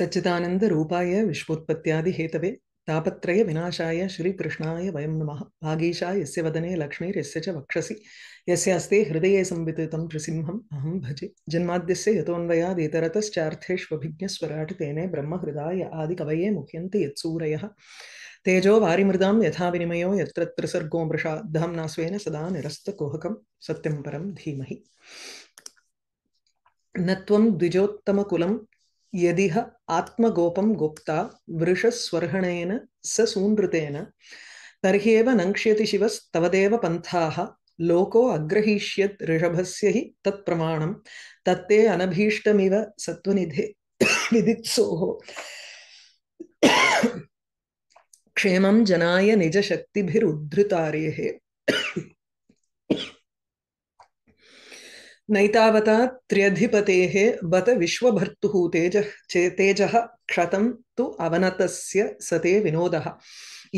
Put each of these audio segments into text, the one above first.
सच्चिदानंद रूपाय विश्वोत्पत्त्यादि Hathaway तापत्रय विनाशाय श्री कृष्णाय वयं नमः। भागीशा यस्य वदने लक्ष्मीर यस्य च वक्षसि यस्य अस्ते हृदये संविततं नृसिंहम् अहं भजे। जन्माद्यस्य यतोऽन्वयादेतरतश्चार्थेष्वभिज्ञस्वराट् तेने ब्रह्महृदाय आदिकवये मुह्यन्ते यत्सूरयः। तेजो वारिमृदां यथा विनिमयो यत्र त्रिसर्गो मृषा धाम्ना स्वेन सदा निरस्तकोहकं सत्यं परं धीमहि। नत्वं द्विजोत्तमकुलं यदिह आत्मगोपं गोप्ता वृषस्वर्हणेन स सूनृतेन तर्ह्येव नङ्क्ष्यति शिवस्तवदेव पन्थाः लोको अग्रहीष्यत् ऋषभस्य हि तत्प्रमाणं तत्ते अनभीष्टमिव सत्वनिधे विदित्सोः। क्षेमं जनाय निजशक्तिभिरुद्धृतारेः नैतावता त्र्यधिपतेः बत विश्वभर्तुः तेजः क्षतं तु अवनतस्य सते विनोदः।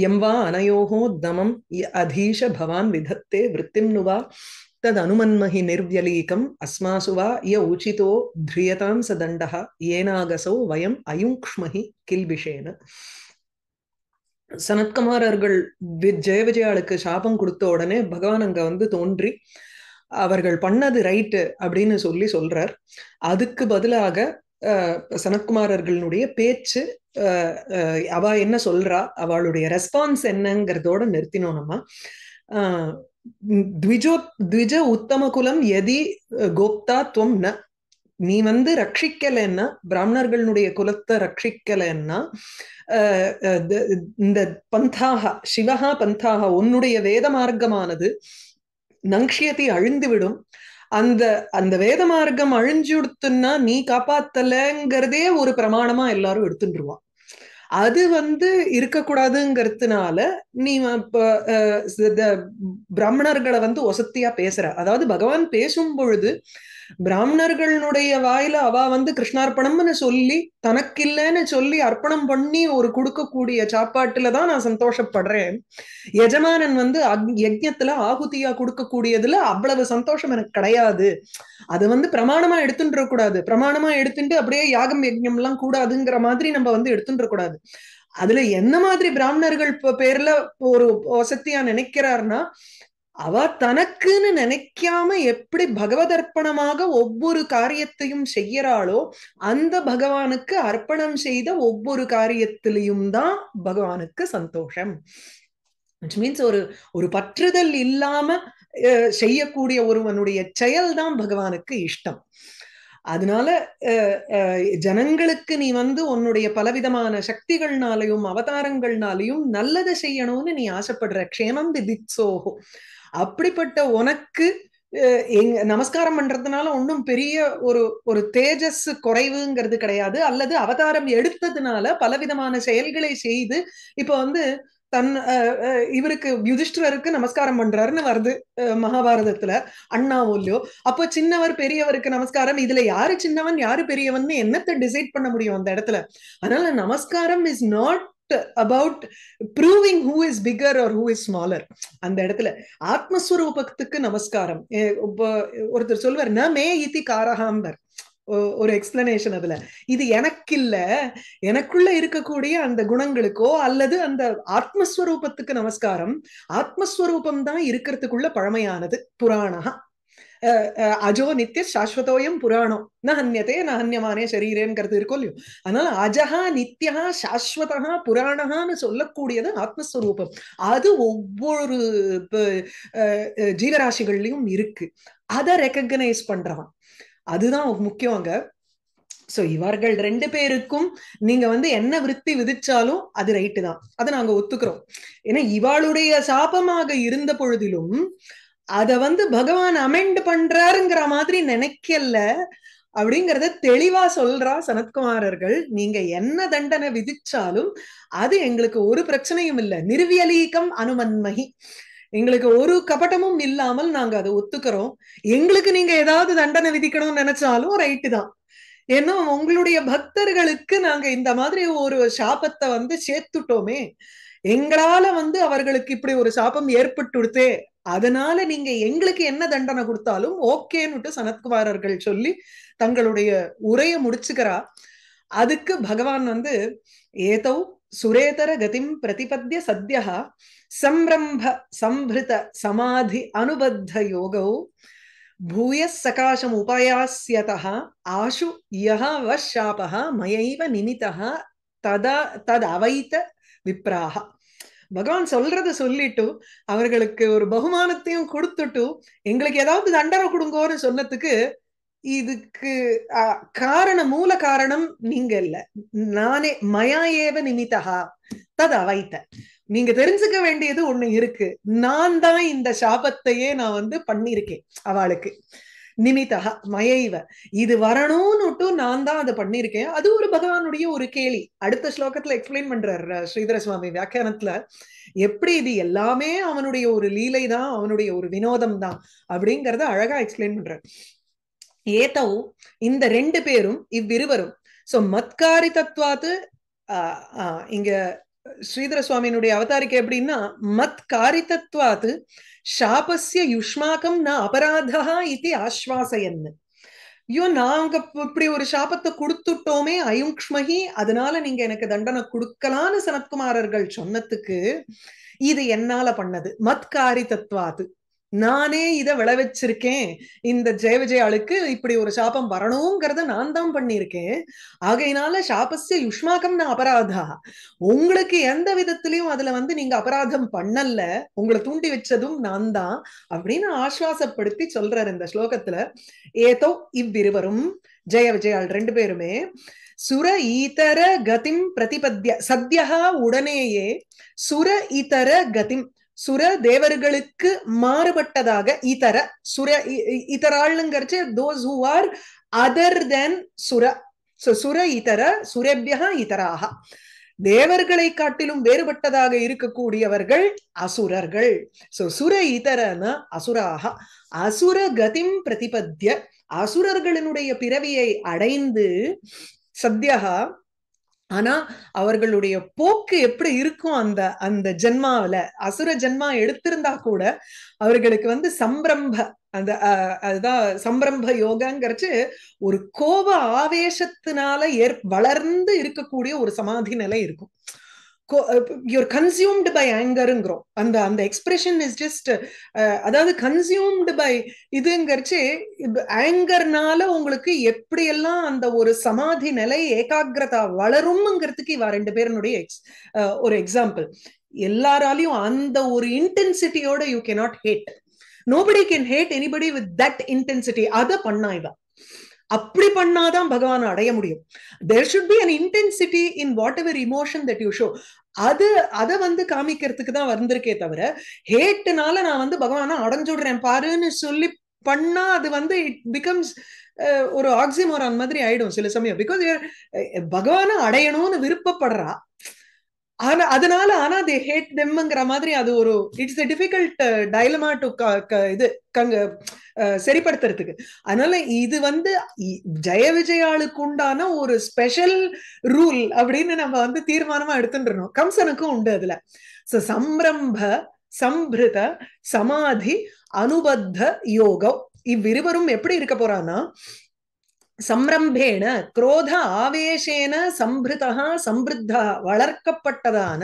यं वा अनयोः दमं अधीश भवान् विधत्ते वृत्तिं नु वा तदनुमन्महि निर्व्यलीकम् अस्मासु वा य उचितो ध्रियतां स दण्डः येनागसौ वयम् अयुङ्क्ष्महि किल्बिषेण। சனத்குமாரர்கள் ஜெய விஜயாளுக்கு சாபம் கொடுத்த உடனே பகவான் அங்க வந்து தோன்றி அவர்கள் பண்ணது ரைட்டு அப்படின்னு சொல்லி சொல்றார். அதுக்கு பதிலாக சனத்குமாரர்களுடைய பேச்சு அவ என்ன சொல்றா அவளுடைய ரெஸ்பான்ஸ் என்னங்கிறதோட நிறுத்தினோம் நம்ம. த்விஜ உத்தம குலம் எதி கோப்தா துவம் ந, நீ வந்து ரட்சிக்கலைன்னா பிராமணர்களுடைய குலத்தை ரட்சிக்கலைன்னா இந்த பந்தாக சிவஹா பந்தாக உன்னுடைய வேத மார்க்கமானது நங்க்ஷியத்தை அழிந்துவிடும். அந்த அந்த வேத மார்க்கம் அழிஞ்சுடுத்துன்னா நீ காப்பாத்தலைங்கிறதே ஒரு பிரமாணமா எல்லாரும் எடுத்துட்டுருவான். அது வந்து இருக்கக்கூடாதுங்கிறதுனால நீ பிராமணர்களை வந்து ஒசத்தியா பேசுற. அதாவது பகவான் பேசும் பொழுது பிராமணர்களுடைய வாயில அவ வந்து கிருஷ்ணார்ப்பணம்னு சொல்லி தனக்கில்லைன்னு சொல்லி அர்ப்பணம் பண்ணி ஒரு கொடுக்கக்கூடிய சாப்பாட்டுலதான் நான் சந்தோஷப்படுறேன், எஜமானன் வந்து யஜ்ஞத்துல ஆகுதியா கொடுக்கக்கூடியதுல அவ்வளவு சந்தோஷம் எனக்கு கிடையாது, அது வந்து பிரமாணமா எடுத்துட்டு கூடாது, பிரமாணமா எடுத்துட்டு அப்படியே யாகம் யஜ்ஞம் எல்லாம் கூடாதுங்கிற மாதிரி நம்ம வந்து எடுத்துட்டு கூடாது. அதுல என்ன மாதிரி பிராமணர்கள் பேர்ல ஒரு வசதியா நினைக்கிறாருன்னா அவ தனக்குன்னு நினைக்காம எப்படி பகவத் அர்ப்பணமாக ஒவ்வொரு காரியத்தையும் செய்யறாளோ அந்த பகவானுக்கு அர்ப்பணம் செய்த ஒவ்வொரு காரியத்திலையும் தான் பகவானுக்கு சந்தோஷம். which means ஒரு பற்றுதல் இல்லாம செய்யக்கூடிய ஒருவனுடைய செயல்தான் பகவானுக்கு இஷ்டம். அதனால ஜனங்களுக்கு நீ வந்து உன்னுடைய பலவிதமான சக்திகள்னாலையும் அவதாரங்கள்னாலையும் நல்லதை செய்யணும்னு நீ ஆசைப்படுற. க்ஷேமம் விதிச்சோஹோ, அப்படிப்பட்ட உனக்கு நமஸ்காரம் பண்றதுனால ஒன்றும் பெரிய ஒரு தேஜஸ் குறைவுங்கிறது கிடையாது, அல்லது அவதாரம் எடுத்ததுனால பலவிதமான செயல்களை செய்து இப்ப வந்து இவருக்கு யுதிஷ்டிரருக்கு நமஸ்காரம் பண்றாருன்னு வருது மகாபாரதத்துல அண்ணாவோல்யோ. அப்போ சின்னவர் பெரியவருக்கு நமஸ்காரம், இதுல யாரு சின்னவன் யாரு பெரியவன் என்னத்தை டிசைட் பண்ண முடியும் அந்த இடத்துல? அதனால நமஸ்காரம் is not about proving who is bigger or who is smaller. அந்த இடத்துல ஆத்மஸ்வரூபத்துக்கு நமஸ்காரம். ஒருத்தர் சொல்வார் ந மே இதி காரஹாம்பர், ஒரு எக்ஸ்பிளனேஷன் அதுல இது எனக்கு இல்ல, எனக்குள்ள இருக்கக்கூடிய அந்த குணங்களுக்கோ அல்லது அந்த ஆத்மஸ்வரூபத்துக்கு நமஸ்காரம். ஆத்மஸ்வரூபம் தான் இருக்கிறதுக்குள்ள பழமையானது. புராணா அஜோ நித்திய சாஸ்வதோயம் புராணம் ந ஹன்யதே ந ஹன்யமானே சரீரேங்கிறது இருக்கும் இல்லையோ. அதனால அஜஹா நித்யா சாஸ்வதா புராணஹான்னு சொல்லக்கூடியது ஆத்மஸ்வரூபம். அது ஒவ்வொரு ஜீவராசிகள்லயும் இருக்கு, அதை ரெக்கக்னைஸ் பண்றவன் அதுதான் முக்கியம் அங்க. சோ இவர்கள் ரெண்டு பேருக்கும் நீங்க வந்து என்ன விருத்தி விதிச்சாலும் அது ரைட்டு தான், அதை நாங்க ஒத்துக்கிறோம். ஏன்னா இவாளுடைய சாபமாக இருந்த பொழுதிலும் அத வந்து பகவான் அமெண்ட் பண்றாருங்கிற மாதிரி நினைக்கல அப்படிங்கறத தெளிவா சொல்றா சனத்குமாரர்கள். நீங்க என்ன தண்டனை விதிச்சாலும் அது எங்களுக்கு ஒரு பிரச்சனையும் இல்லை, நிர்வியலீகம் அனுமன்மகி, எங்களுக்கு ஒரு கபட்டமும் இல்லாமல் நாங்க அதை ஒத்துக்கிறோம். எங்களுக்கு நீங்க ஏதாவது தண்டனை விதிக்கணும்னு நினைச்சாலும் ரைட்டு தான், ஏன்னா உங்களுடைய பக்தர்களுக்கு நாங்க இந்த மாதிரி ஒரு சாபத்தை வந்து சேர்த்துட்டோமே, எங்களால வந்து அவர்களுக்கு இப்படி ஒரு சாபம் ஏற்பட்டுடுதே, அதனால நீங்க எங்களுக்கு என்ன தண்டனை கொடுத்தாலும் ஓகேன்னுட்டு சனத்குமாரர்கள் சொல்லி தங்களுடைய உரையை முடிச்சுக்கிறா. அதுக்கு பகவான் வந்து ஏதோ சுரேதர கதிம் பிரதிபத்ய சத்யஹ சம்ரம்ப சம்ப்ருத சமாதி அனுபத்த யோகோ भूय सकाशम उपायास्यतः आशु यः वशापः मयैव निमितः तदा तदवैत विप्राः भगवान சொல்றது சொல்லிட்டு அவங்களுக்கு ஒரு பகுமானத்தையும் கொடுத்துட்டு உங்களுக்கு ஏதாவது தண்டனை கொடுங்கோன்னு சொன்னதுக்கு இதுக்கு காரணம் மூல காரணம் நீங்க இல்ல நானே மயையேவ நிமிதः ததவைத நீங்க தெரிஞ்சுக்க வேண்டியது ஒண்ணு இருக்கு நான் தான் இந்த சாபத்தையே நான் வந்து பண்ணிருக்கேன் அவளுக்கு நிமிதஹ மயைவ இது வரணும்னுட்டு நான் தான் அது பண்ணிருக்கேன் அது ஒரு பகவானுடைய ஒரு கேலி அடுத்த ஸ்லோகத்துல எக்ஸ்பிளைன் பண்றாரு ஸ்ரீதர சுவாமி வியாக்கியானத்துல எப்படி இது எல்லாமே அவனுடைய ஒரு லீலை தான் அவனுடைய ஒரு வினோதம் தான் அப்படிங்கறத அழகா எக்ஸ்பிளைன் பண்றாரு ஏதோ இந்த ரெண்டு பேரும் இவ்விருவரும் சோ மத்காரிதத்வாது இங்க श्रीधर स्वामी अवतारिके एप्पडिना मत् कारितत्वात् शापस्य युष्माकं न अपराधः इति आश्वासयन् यो नांग इप्पडी ओरु शापत्तै कुडुत्तुट्टोमे अयुंक्ष्महि अदनाल नींगा एनक्कु दंडनै कुडुक्कलानु सनत्कुमारர்கள் சொன்னதுக்கு இது என்னால பண்ணது மத் காரிதத்வாத் நானே இத விளைவிச்சிருக்கேன் இந்த ஜெய விஜயாளுக்கு இப்படி ஒரு சாபம் வரணும்ங்கறத நான் தான் பண்ணிருக்கேன் ஆகையினால சாபஸ்ய யுஷ்மாகம் ந அபராதா உங்களுக்கு எந்த விதத்திலயும் அதுல வந்து நீங்க அபராதம் பண்ணல உங்களை தூண்டி வச்சதும் நான் தான் அப்படின்னு ஆஸ்வாசப்படுத்தி சொல்றாரு இந்த ஸ்லோகத்துல ஏதோ இவ்விருவரும் ஜெய விஜயாள் ரெண்டு பேருமே सुर ईतर गतिम प्रतिपद्य சத்யஹ உடனேயே सुर ईतर गतिम சுர தேவர்களுக்கு மாறுபட்டதாக இதர சுர இதராளுங்கறச்சே those who are other than சுர so சுர இதர சுரேப்யஹ இதராஹ தேவர்களை காட்டிலும் வேறுபட்டதாக இருக்கக்கூடியவர்கள் அசுரர்கள் so சுர இதரன அசுராஹ அசுர கதிம் பிரதிபத்ய அசுரர்களினுடைய பிறவியை அடைந்து சத்யஹ ஆனா அவர்களுடைய போக்கு எப்படி இருக்கும் அந்த அந்த ஜென்மாவில அசுர ஜென்மா எடுத்திருந்தா கூட அவர்களுக்கு வந்து சம்பிரம்ப அந்த அதுதான் சம்பிரம்ப யோகாங்கிறது ஒரு கோப ஆவேசத்தினால வளர்ந்து இருக்கக்கூடிய ஒரு சமாதி நிலை இருக்கும் you're consumed by anger ங்கிறோம் அந்த அந்த எக்ஸ்பிரஷன் இஸ் ஜஸ்ட் அதாவது consumed by இதுங்கறச்சே ஆங்கர்னால உங்களுக்கு எப்படி எல்லாம் அந்த ஒரு சமாதி நிலை ஏகாகிரதா வளரும்ங்கிறதுக்கு இவ ரெண்டு பேருடைய ஒரு எக்ஸாம்பிள் எல்லாராலையும் அந்த ஒரு இன்டென்சிட்டியோட you cannot hate nobody can hate anybody with that intensity அத பண்ணாய்வா அப்படி பண்ணாதான் பகவான் அடைய முடியும் there should be an intensity in whatever emotion that you show அது அத வந்து காமிக்கிறதுக்கு தான் வந்திருக்கே தவிர ஹேட்னால நான் வந்து பகவானை அடைஞ்சுடுறேன் பாருன்னு சொல்லி பண்ணா அது வந்து it becomes ஒரு ஆக்ஸிமோரான் மாதிரி ஆயிடும் சில சமயம் because பகவானை அடையணும்னு விருப்பப்படுறா ஆனா அதனால ஆனா they hate themங்கற மாதிரி அது ஒரு it's a difficult dilemma to இது சரிப்படுத்துறதுக்கு அதனால இது வந்து ஜெய விஜயாளுக்கு உண்டான ஒரு ஸ்பெஷல் ரூல் அப்படின்னு நம்ம வந்து தீர்மானமா எடுத்துன்றோம் கம்சனுக்கும் உண்டு அதுல சோ சம்ரம்ப சம்பிருத சமாதி அனுபத்த யோகம் இவ்விருவரும் எப்படி இருக்க போறான்னா சம்ரம்பேண क्रोध ஆவேஷேன சம்பிருதஹ சம்பிருத்தஹ வளர்க்கப்பட்டதான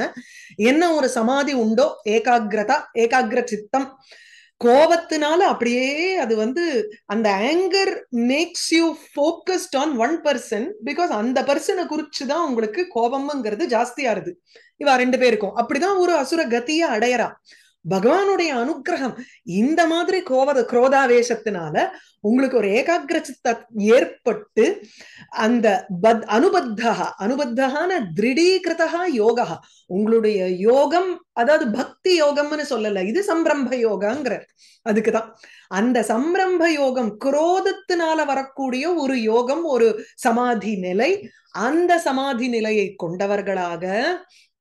என்ன ஒரு சமாதி உண்டோ ஏகாகிரதா ஏகாகிர சித்தம் கோபத்தினால அப்படியே அது வந்து அந்த anger makes you focused on one person because அந்த பர்சனை குறிச்சுதான் உங்களுக்கு கோபம்ங்கிறது ஜாஸ்தியா இருக்கு இவ ரெண்டு பேருக்கும் அப்படிதான் ஒரு அசுர கதியை அடையறா பகவானுடைய அனுகிரகம் இந்த மாதிரி குரோதாவேசத்தினால உங்களுக்கு ஒரு ஏகாகிர சித்தம் ஏற்பட்டு அந்த அனுபத்தஹான திடீகிருதஹா யோகா உங்களுடைய யோகம் அதாவது பக்தி யோகம்னு சொல்லல இது சம்பிரம்ப யோகாங்கிற அதுக்குதான் அந்த சம்பிரம்ப யோகம் குரோதத்தினால வரக்கூடிய ஒரு யோகம் ஒரு சமாதி நிலை அந்த சமாதி நிலையை கொண்டவர்களாக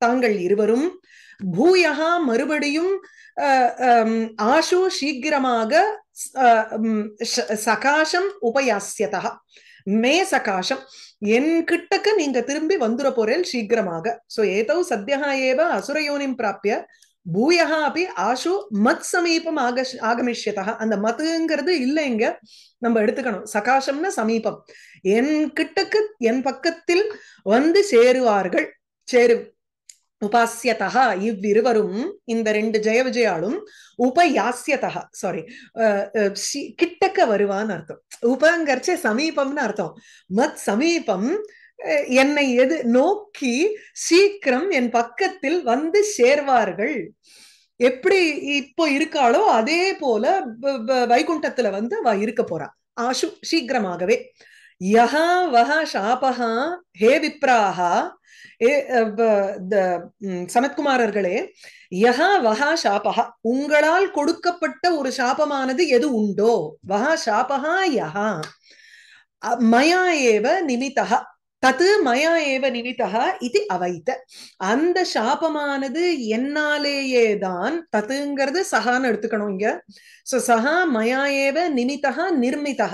தாங்கள் இருவரும் பூயஹா மறுபடியும் ஆஷு சீக்கிரமாக சகாசம் உபயாசியதா மே சகாசம் என் கிட்டக்கு நீங்க திரும்பி வந்துட போறேன் சீக்கிரமாக சோ ஏதோ சத்யஹா ஏவ அசுரயோனிம் பிராப்ய भूयः अपि आशु मत्समीपम् आगमिष्यतः अंद मतुंगरदु इल्लेंगे नम्म एडुत्तुकणुम सकाशम्ना समीपम एन किट्टक्कु एन पक्कत्तिल वंदु सेरुवार्गल सेरु उपास्यतः इव्विरुवरुम इंद रेंडु जय विजयालुम उपयास्यतः सॉरी किट्टक्क वरुवान अर्थम उपंगरचे समीपमना अर्थम मत् समीपम नोकी सीक्रम पक्कत्तिल वंदु सेर्वार्गल एप्पड़ी इप्पो इरुक्कालो अदे पोल वैकुंठत्तिल वंदु वा इरुक्क पोरा आशु शीघ्रमागवे यः वः शापः हे विप्राः சமத்குமாரர்களே யஹ வஹா ஷாபஹ உங்களால் கொடுக்கப்பட்ட ஒரு சாபமானது எது உண்டோ வஹா ஷாபஹ யஹ மயா ஏவ நிமிதஹ தத் மயா ஏவ நிமிதஹ இதி அவைத அந்த சாபமானது என்னாலேயே தான் தத்துங்கிறது சஹான்னு எடுத்துக்கணும் இங்க சோ சஹா மயா ஏவ நிமிதஹ நிர்மிதஹ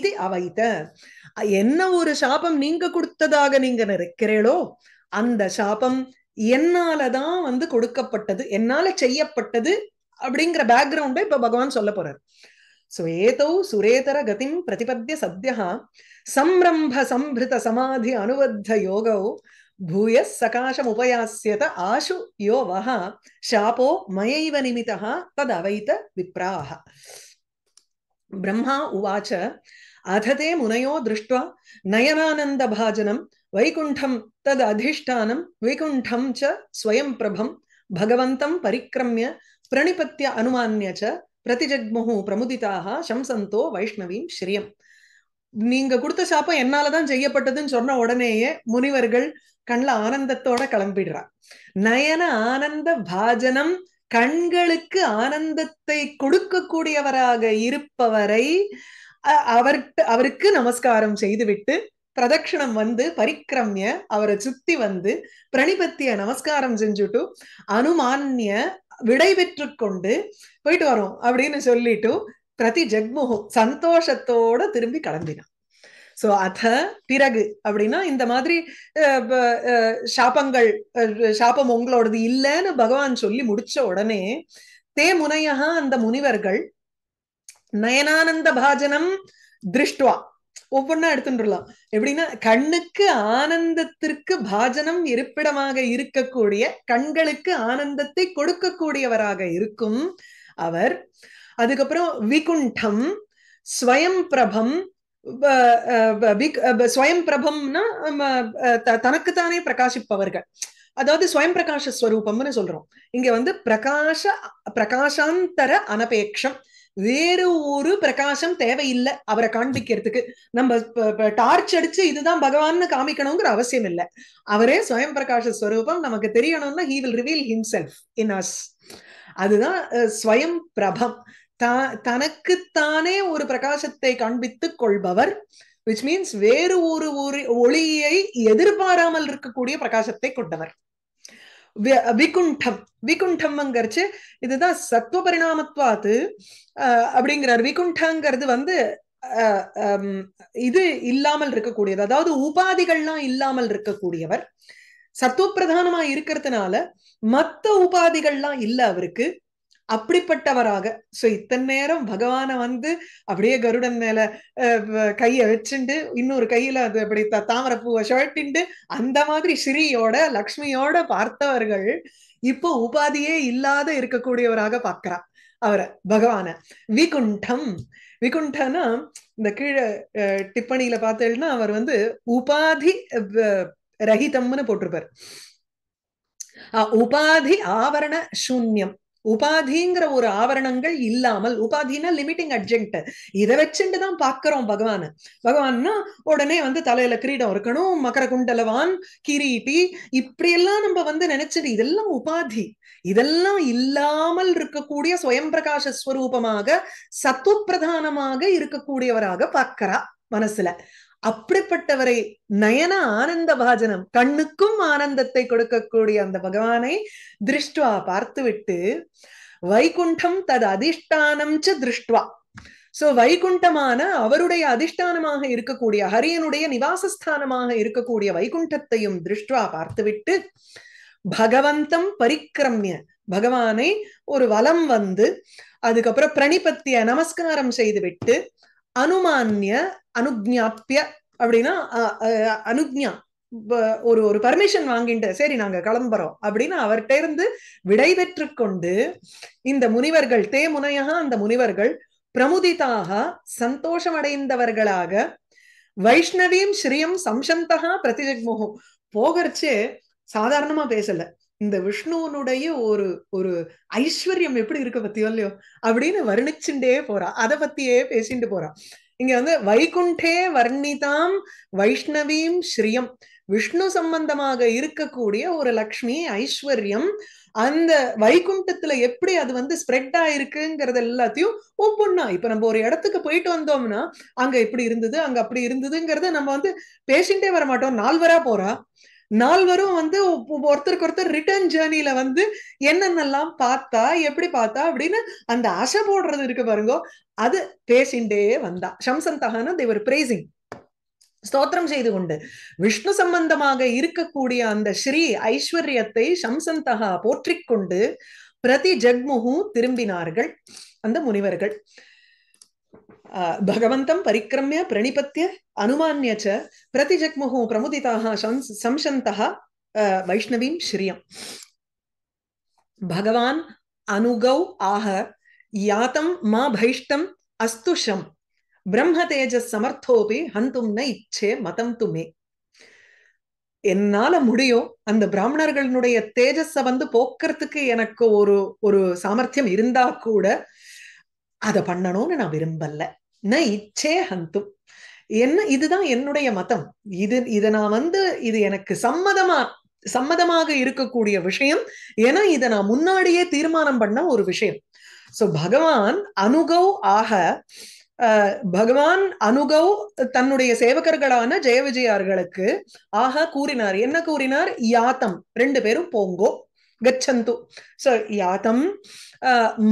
இது அவைத என்ன ஒரு சாபம் நீங்க கொடுத்ததாக நீங்க நினைக்கிறீங்களோ அந்த சாபம் என்னால தான் வந்து கொடுக்கப்பட்டது என்னால செய்யப்பட்டது அப்படிங்கற பேக்ரவுண்டை இப்ப பகவான் சொல்ல போறார் சோ ஏதோ சுரேதர கதிம் பிரதிபத்ய சத்யஹ சம்ரம்ப சம்ப்ருத சமாதி அனுவத்த யோகோ भूय सकाशम उपयास्यत आशु यो वह शापो मयैव निमितः तदवैत विप्राः ब्रह्मा उवाच अधते मुनयो दृष्ट्वा नयनानंद भाजनं वैकुंठं तद अधिष्ठानं वैकुंठं च स्वयं प्रभं भगवन्तं परिक्रम्य प्रणिपत्य अनुमान्य च प्रतिजग्मुः प्रमुदिताः शंसन्तो वैष्णवीं श्रियं நீங்க கொடுத்த சாபம் என்னால தான் செய்யப்பட்டதுன்னு சொன்ன உடனேயே முனிவர்கள் கண்ணல ஆனந்தத்தோட கிளம்பிடுறா நயன ஆனந்த भाजनं கண்களுக்கு ஆனந்தத்தை கொடுக்கக்கூடியவராக இருப்பவரை அவருக்கு நமஸ்காரம் செய்துவிட்டு பிரதட்சணம் வந்து பரிக்ரம்ய அவரை சுத்தி வந்து பிரணிபத்திய நமஸ்காரம் செஞ்சுட்டு அனுமான்ய விடை பெற்று கொண்டு போயிட்டு வரோம் அப்படின்னு சொல்லிட்டு பிரதி ஜக்முஹு சந்தோஷத்தோட திரும்பி கிளம்பினான் சோ அத பிறகு அப்படின்னா இந்த மாதிரி சாபங்கள் சாபம் உங்களோடது இல்லைன்னு பகவான் சொல்லி முடிச்ச உடனே தே முனையா அந்த முனிவர்கள் நயனானந்த பாஜனம் திருஷ்டுவா ஒவ்வொன்னா எடுத்துட்டுலாம் எப்படின்னா கண்ணுக்கு ஆனந்தத்திற்கு பாஜனம் இருப்பிடமாக இருக்கக்கூடிய கண்களுக்கு ஆனந்தத்தை கொடுக்கக்கூடியவராக இருக்கும் அவர் அதுக்கப்புறம் விகுண்டம் ஸ்வயம் பிரபம் ஸ்வயம் பிரபம்னா தனக்குத்தானே பிரகாசிப்பவர்கள் அதாவது ஸ்வயம் பிரகாஷ ஸ்வரூபம்னு சொல்றோம் இங்க வந்து பிரகாஷ பிரகாஷாந்தர அனபேக்ஷம் வேறு ஒரு பிரகாசம் தேவையில்லை அவரை காண்பிக்கிறதுக்கு நம்ம டார்ச் அடிச்சு இதுதான் பகவான்னு காமிக்கணுங்கிற அவசியம் இல்லை அவரே ஸ்வயம் பிரகாஷ ஸ்வரூபம் நமக்கு தெரியணும்னா he will reveal himself in us அதுதான் ஸ்வயம் பிரபம் தனக்குத்தானே ஒரு பிரகாசத்தை காண்பித்துக் கொள்பவர் which means வேறு ஒரு ஒளியை எதிர்பாராமல் இருக்கக்கூடிய பிரகாசத்தை கொண்டவர் விகுண்டம் விகுண்டம்ங்கிறச்சு இதுதான் சத்துவ பரிணாமத்வாது அப்படிங்கிறார் விகுண்டங்கிறது வந்து இது இல்லாமல் இருக்கக்கூடியது அதாவது உபாதிகள்லாம் இல்லாமல் இருக்கக்கூடியவர் சத்துவ பிரதானமா இருக்கிறதுனால மத்த உபாதிகள்லாம் இல்ல அவருக்கு அப்படிப்பட்டவராக சோ இத்தனை நேரம் பகவான வந்து அப்படியே கருடன் மேல கைய வச்சுண்டு இன்னொரு கையில அது அப்படி தாமரை பூவை ஷர்ட்டிண்டு அந்த மாதிரி ஸ்ரீயோட லக்ஷ்மியோட பார்த்தவர்கள் இப்போ உபாதியே இல்லாத இருக்கக்கூடியவராக பாக்குறா அவரை பகவான விகுண்டம் விகுண்டனா இந்த கீழே டிப்பணியில பார்த்தேன்னா அவர் வந்து உபாதி ரஹிதம்னு போட்டிருப்பார் உபாதி ஆவரண சூன்யம் உபாதிங்கிற ஒரு ஆவரணங்கள் இல்லாமல் உபாதினா லிமிட்டிங் அட்ஜெக்ட் இதை வச்சுட்டுதான் பாக்குறோம் பகவான் பகவான்னா உடனே வந்து தலையில கிரீடம் இருக்கணும் மகர குண்டலவான் கிரீட்டி இப்படி எல்லாம் நம்ம வந்து நினைச்சிட்டு இதெல்லாம் உபாதி இதெல்லாம் இல்லாமல் இருக்கக்கூடிய ஸ்வயம் பிரகாஷ ஸ்வரூபமாக சத்துவ பிரதானமாக இருக்கக்கூடியவராக பாக்குறா மனசுல அப்படிப்பட்டவரை நயன ஆனந்த பாஜனம் கண்ணுக்கும் ஆனந்தத்தை கொடுக்கக்கூடிய அந்த பகவானை திருஷ்டுவா பார்த்துவிட்டு வைகுண்டம் தது அதிஷ்டானம் ச திருஷ்டுவா சோ வைகுண்டமான அவருடைய அதிஷ்டானமாக இருக்கக்கூடிய ஹரியனுடைய நிவாசஸ்தானமாக இருக்கக்கூடிய வைகுண்டத்தையும் திருஷ்டுவா பார்த்துவிட்டு भगवंतं परिक्रम्य भगवाने और वलम वंदु अदुकप्पुरम प्रणिपत्य नमस्कारम सेय्दु विट्टु अनुमान्य अनुज्ञाप्य अप्पडिना अनुज्ञा ஒரு ஒரு பர்மிஷன் வாங்கிட்டு சரி நாங்க கிளம்பறோம் அப்படின்னு அவர்கிட்ட இருந்து விடை பெற்று கொண்டு இந்த முனிவர்கள் தே முனையாக அந்த முனிவர்கள் பிரமுதிதாக சந்தோஷமடைந்தவர்களாக வைஷ்ணவீம் ஸ்ரீயம் சம்சந்தஹா பிரதிஜக்முஹு போகர்ச்சே சாதாரணமா பேசல இந்த விஷ்ணுனுடைய ஒரு ஒரு ஐஸ்வர்யம் எப்படி இருக்க பத்தியோ இல்லையோ அப்படின்னு வர்ணிச்சுட்டே போறா அதை பத்தியே பேசிட்டு போறா இங்க வந்து வைகுண்டே வர்ணிதாம் வைஷ்ணவீம் ஸ்ரீயம் விஷ்ணு சம்பந்தமாக இருக்கக்கூடிய ஒரு லக்ஷ்மி ஐஸ்வர்யம் அந்த வைகுண்டத்துல எப்படி அது வந்து ஸ்ப்ரெட் ஆயிருக்குங்கிறது எல்லாத்தையும் ஒவ்வொன்னா இப்ப நம்ம ஒரு இடத்துக்கு போயிட்டு வந்தோம்னா அங்க இப்படி இருந்தது அங்க அப்படி இருந்ததுங்கிறத நம்ம வந்து பேசிண்டே வர மாட்டோம் நால்வரா போறா நால்வரும் வந்து ஒருத்தருக்கு ஒருத்தர் ரிட்டர்ன் ஜேர்னில வந்து என்னென்னலாம் பார்த்தா எப்படி பார்த்தா அப்படின்னு அந்த ஆசை போடுறது இருக்கு பாருங்க அது பேசிண்டே வந்தா சம்சந்தஹான தேவர் பிரேசிங் ஸ்தோத்திரம் செய்து கொண்டு விஷ்ணு சம்பந்தமாக இருக்கக்கூடிய அந்த ஸ்ரீ ஐஸ்வர்யத்தை சம்சந்தஹா போற்றிக் கொண்டு பிரதி ஜக்முஹு திரும்பினார்கள் அந்த முனிவர்கள் भगवंतं परिक्रम्य प्रणिपत्य अनुमान्य च प्रतिजग्मुः प्रमुदिताः संशन्तः वैष्णवीं श्रियं भगवान् अनुगौ आह यातं मा भैष्टम् अस्तुषं ब्रह्मतेजः समर्थोपि हन्तुं न इच्छे मतं तु मे என்னால முடியும் அந்த பிராமணர்களுடைய தேஜஸை வந்து போக்குறதுக்கு எனக்கு ஒரு ஒரு சாமர்த்தியம் இருந்தா கூட அத பண்ணணும்னு நான் விரும்பல நான் இச்சே ஹந்தும் என்ன இதுதான் என்னுடைய மதம் இது இத நான் வந்து இது எனக்கு சம்மதமாக இருக்கக்கூடிய விஷயம் ஏன்னா இதை நான் முன்னாடியே தீர்மானம் பண்ண ஒரு விஷயம் சோ பகவான் அனுகௌ ஆக பகவான் அனுகௌ தன்னுடைய சேவகர்களான ஜெய விஜயார்களுக்கு ஆக கூறினார் என்ன கூறினார் யாத்தம் ரெண்டு பேரும் போங்கோ கச்சந்து சோ யாத்தம்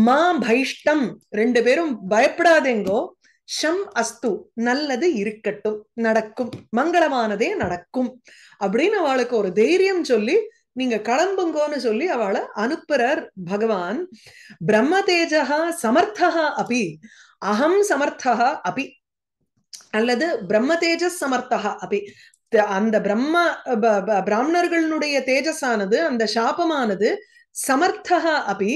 மா பைஷ்டம் ரெண்டு பேரும் பயப்படாதேங்கோ ஷம் அஸ்து நல்லது இருக்கட்டும் நடக்கும் மங்களமானதே நடக்கும் அப்படின்னு அவளுக்கு ஒரு தைரியம் சொல்லி நீங்க கிளம்புங்கோன்னு சொல்லி அவளை அனுப்புறார் பகவான் பிரம்மதேஜஹா சமர்த்தஹா அபி அஹம் சமர்த்தஹா அபி அல்லது பிரம்மதேஜ சமர்த்தஹா அபி அந்த பிராமணர்களுடைய தேஜஸானது அந்த சாபமானது சமர்த்தஹா அபி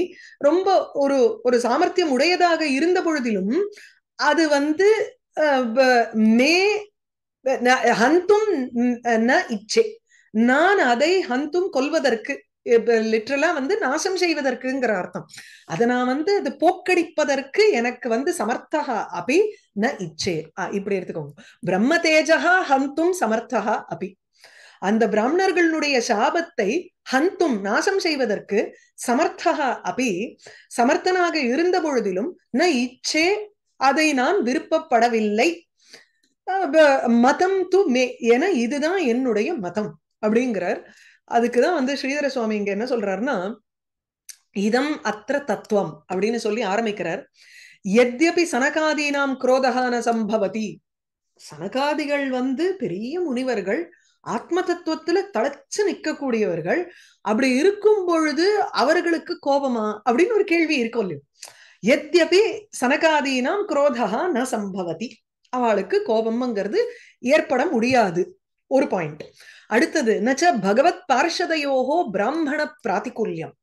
ரொம்ப ஒரு ஒரு சாமர்த்தியம் உடையதாக இருந்த பொழுதிலும் அது வந்து மே ஹந்தும் ந இச்சே நான் அதை ஹந்தும் கொல்வதற்கு லிட்ரலா வந்து நாசம் செய்வதற்குங்கிற அர்த்தம் அதை நான் வந்து அது போக்கடிப்பதற்கு எனக்கு வந்து சமர்த்தஹா அபி ந இச்சே இப்படி எடுத்துக்கோங்க பிரம்ம தேஜஹா ஹந்தும் சமர்த்தஹா அபி அந்த பிராமணர்களுடைய சாபத்தை ஹந்தும் நாசம் செய்வதற்கு சமர்த்தஹா அபி சமர்த்தனாக இருந்த பொழுதிலும் ந இச்சே அதை நான் விருப்பப்படவில்லை மதம் து மே என இதுதான் என்னுடைய மதம் அப்படிங்கிறார் அதுக்குதான் வந்து ஸ்ரீதர சுவாமி இங்க என்ன சொல்றாருன்னா இதம் அத்திர தத்துவம் அப்படின்னு சொல்லி ஆரம்பிக்கிறார் எத்யபி சனகாதீனாம் குரோதஹான சம்பவதி சனகாதிகள் வந்து பெரிய முனிவர்கள் ஆத்ம தத்துவத்துல தளச்சு நிக்கக்கூடியவர்கள் அப்படி இருக்கும் பொழுது அவர்களுக்கு கோபமா அப்படின்னு ஒரு கேள்வி இருக்கும் இல்லையோ எத்யபி சனகாதீனாம் குரோதஹா ந சம்பவதி அவளுக்கு கோபம்ங்கிறது ஏற்பட முடியாது ஒரு பாயிண்ட் அடுத்தது நச்ச பகவத் பார்ஷதையோகோ பிராமண பிராதிகூல்யம்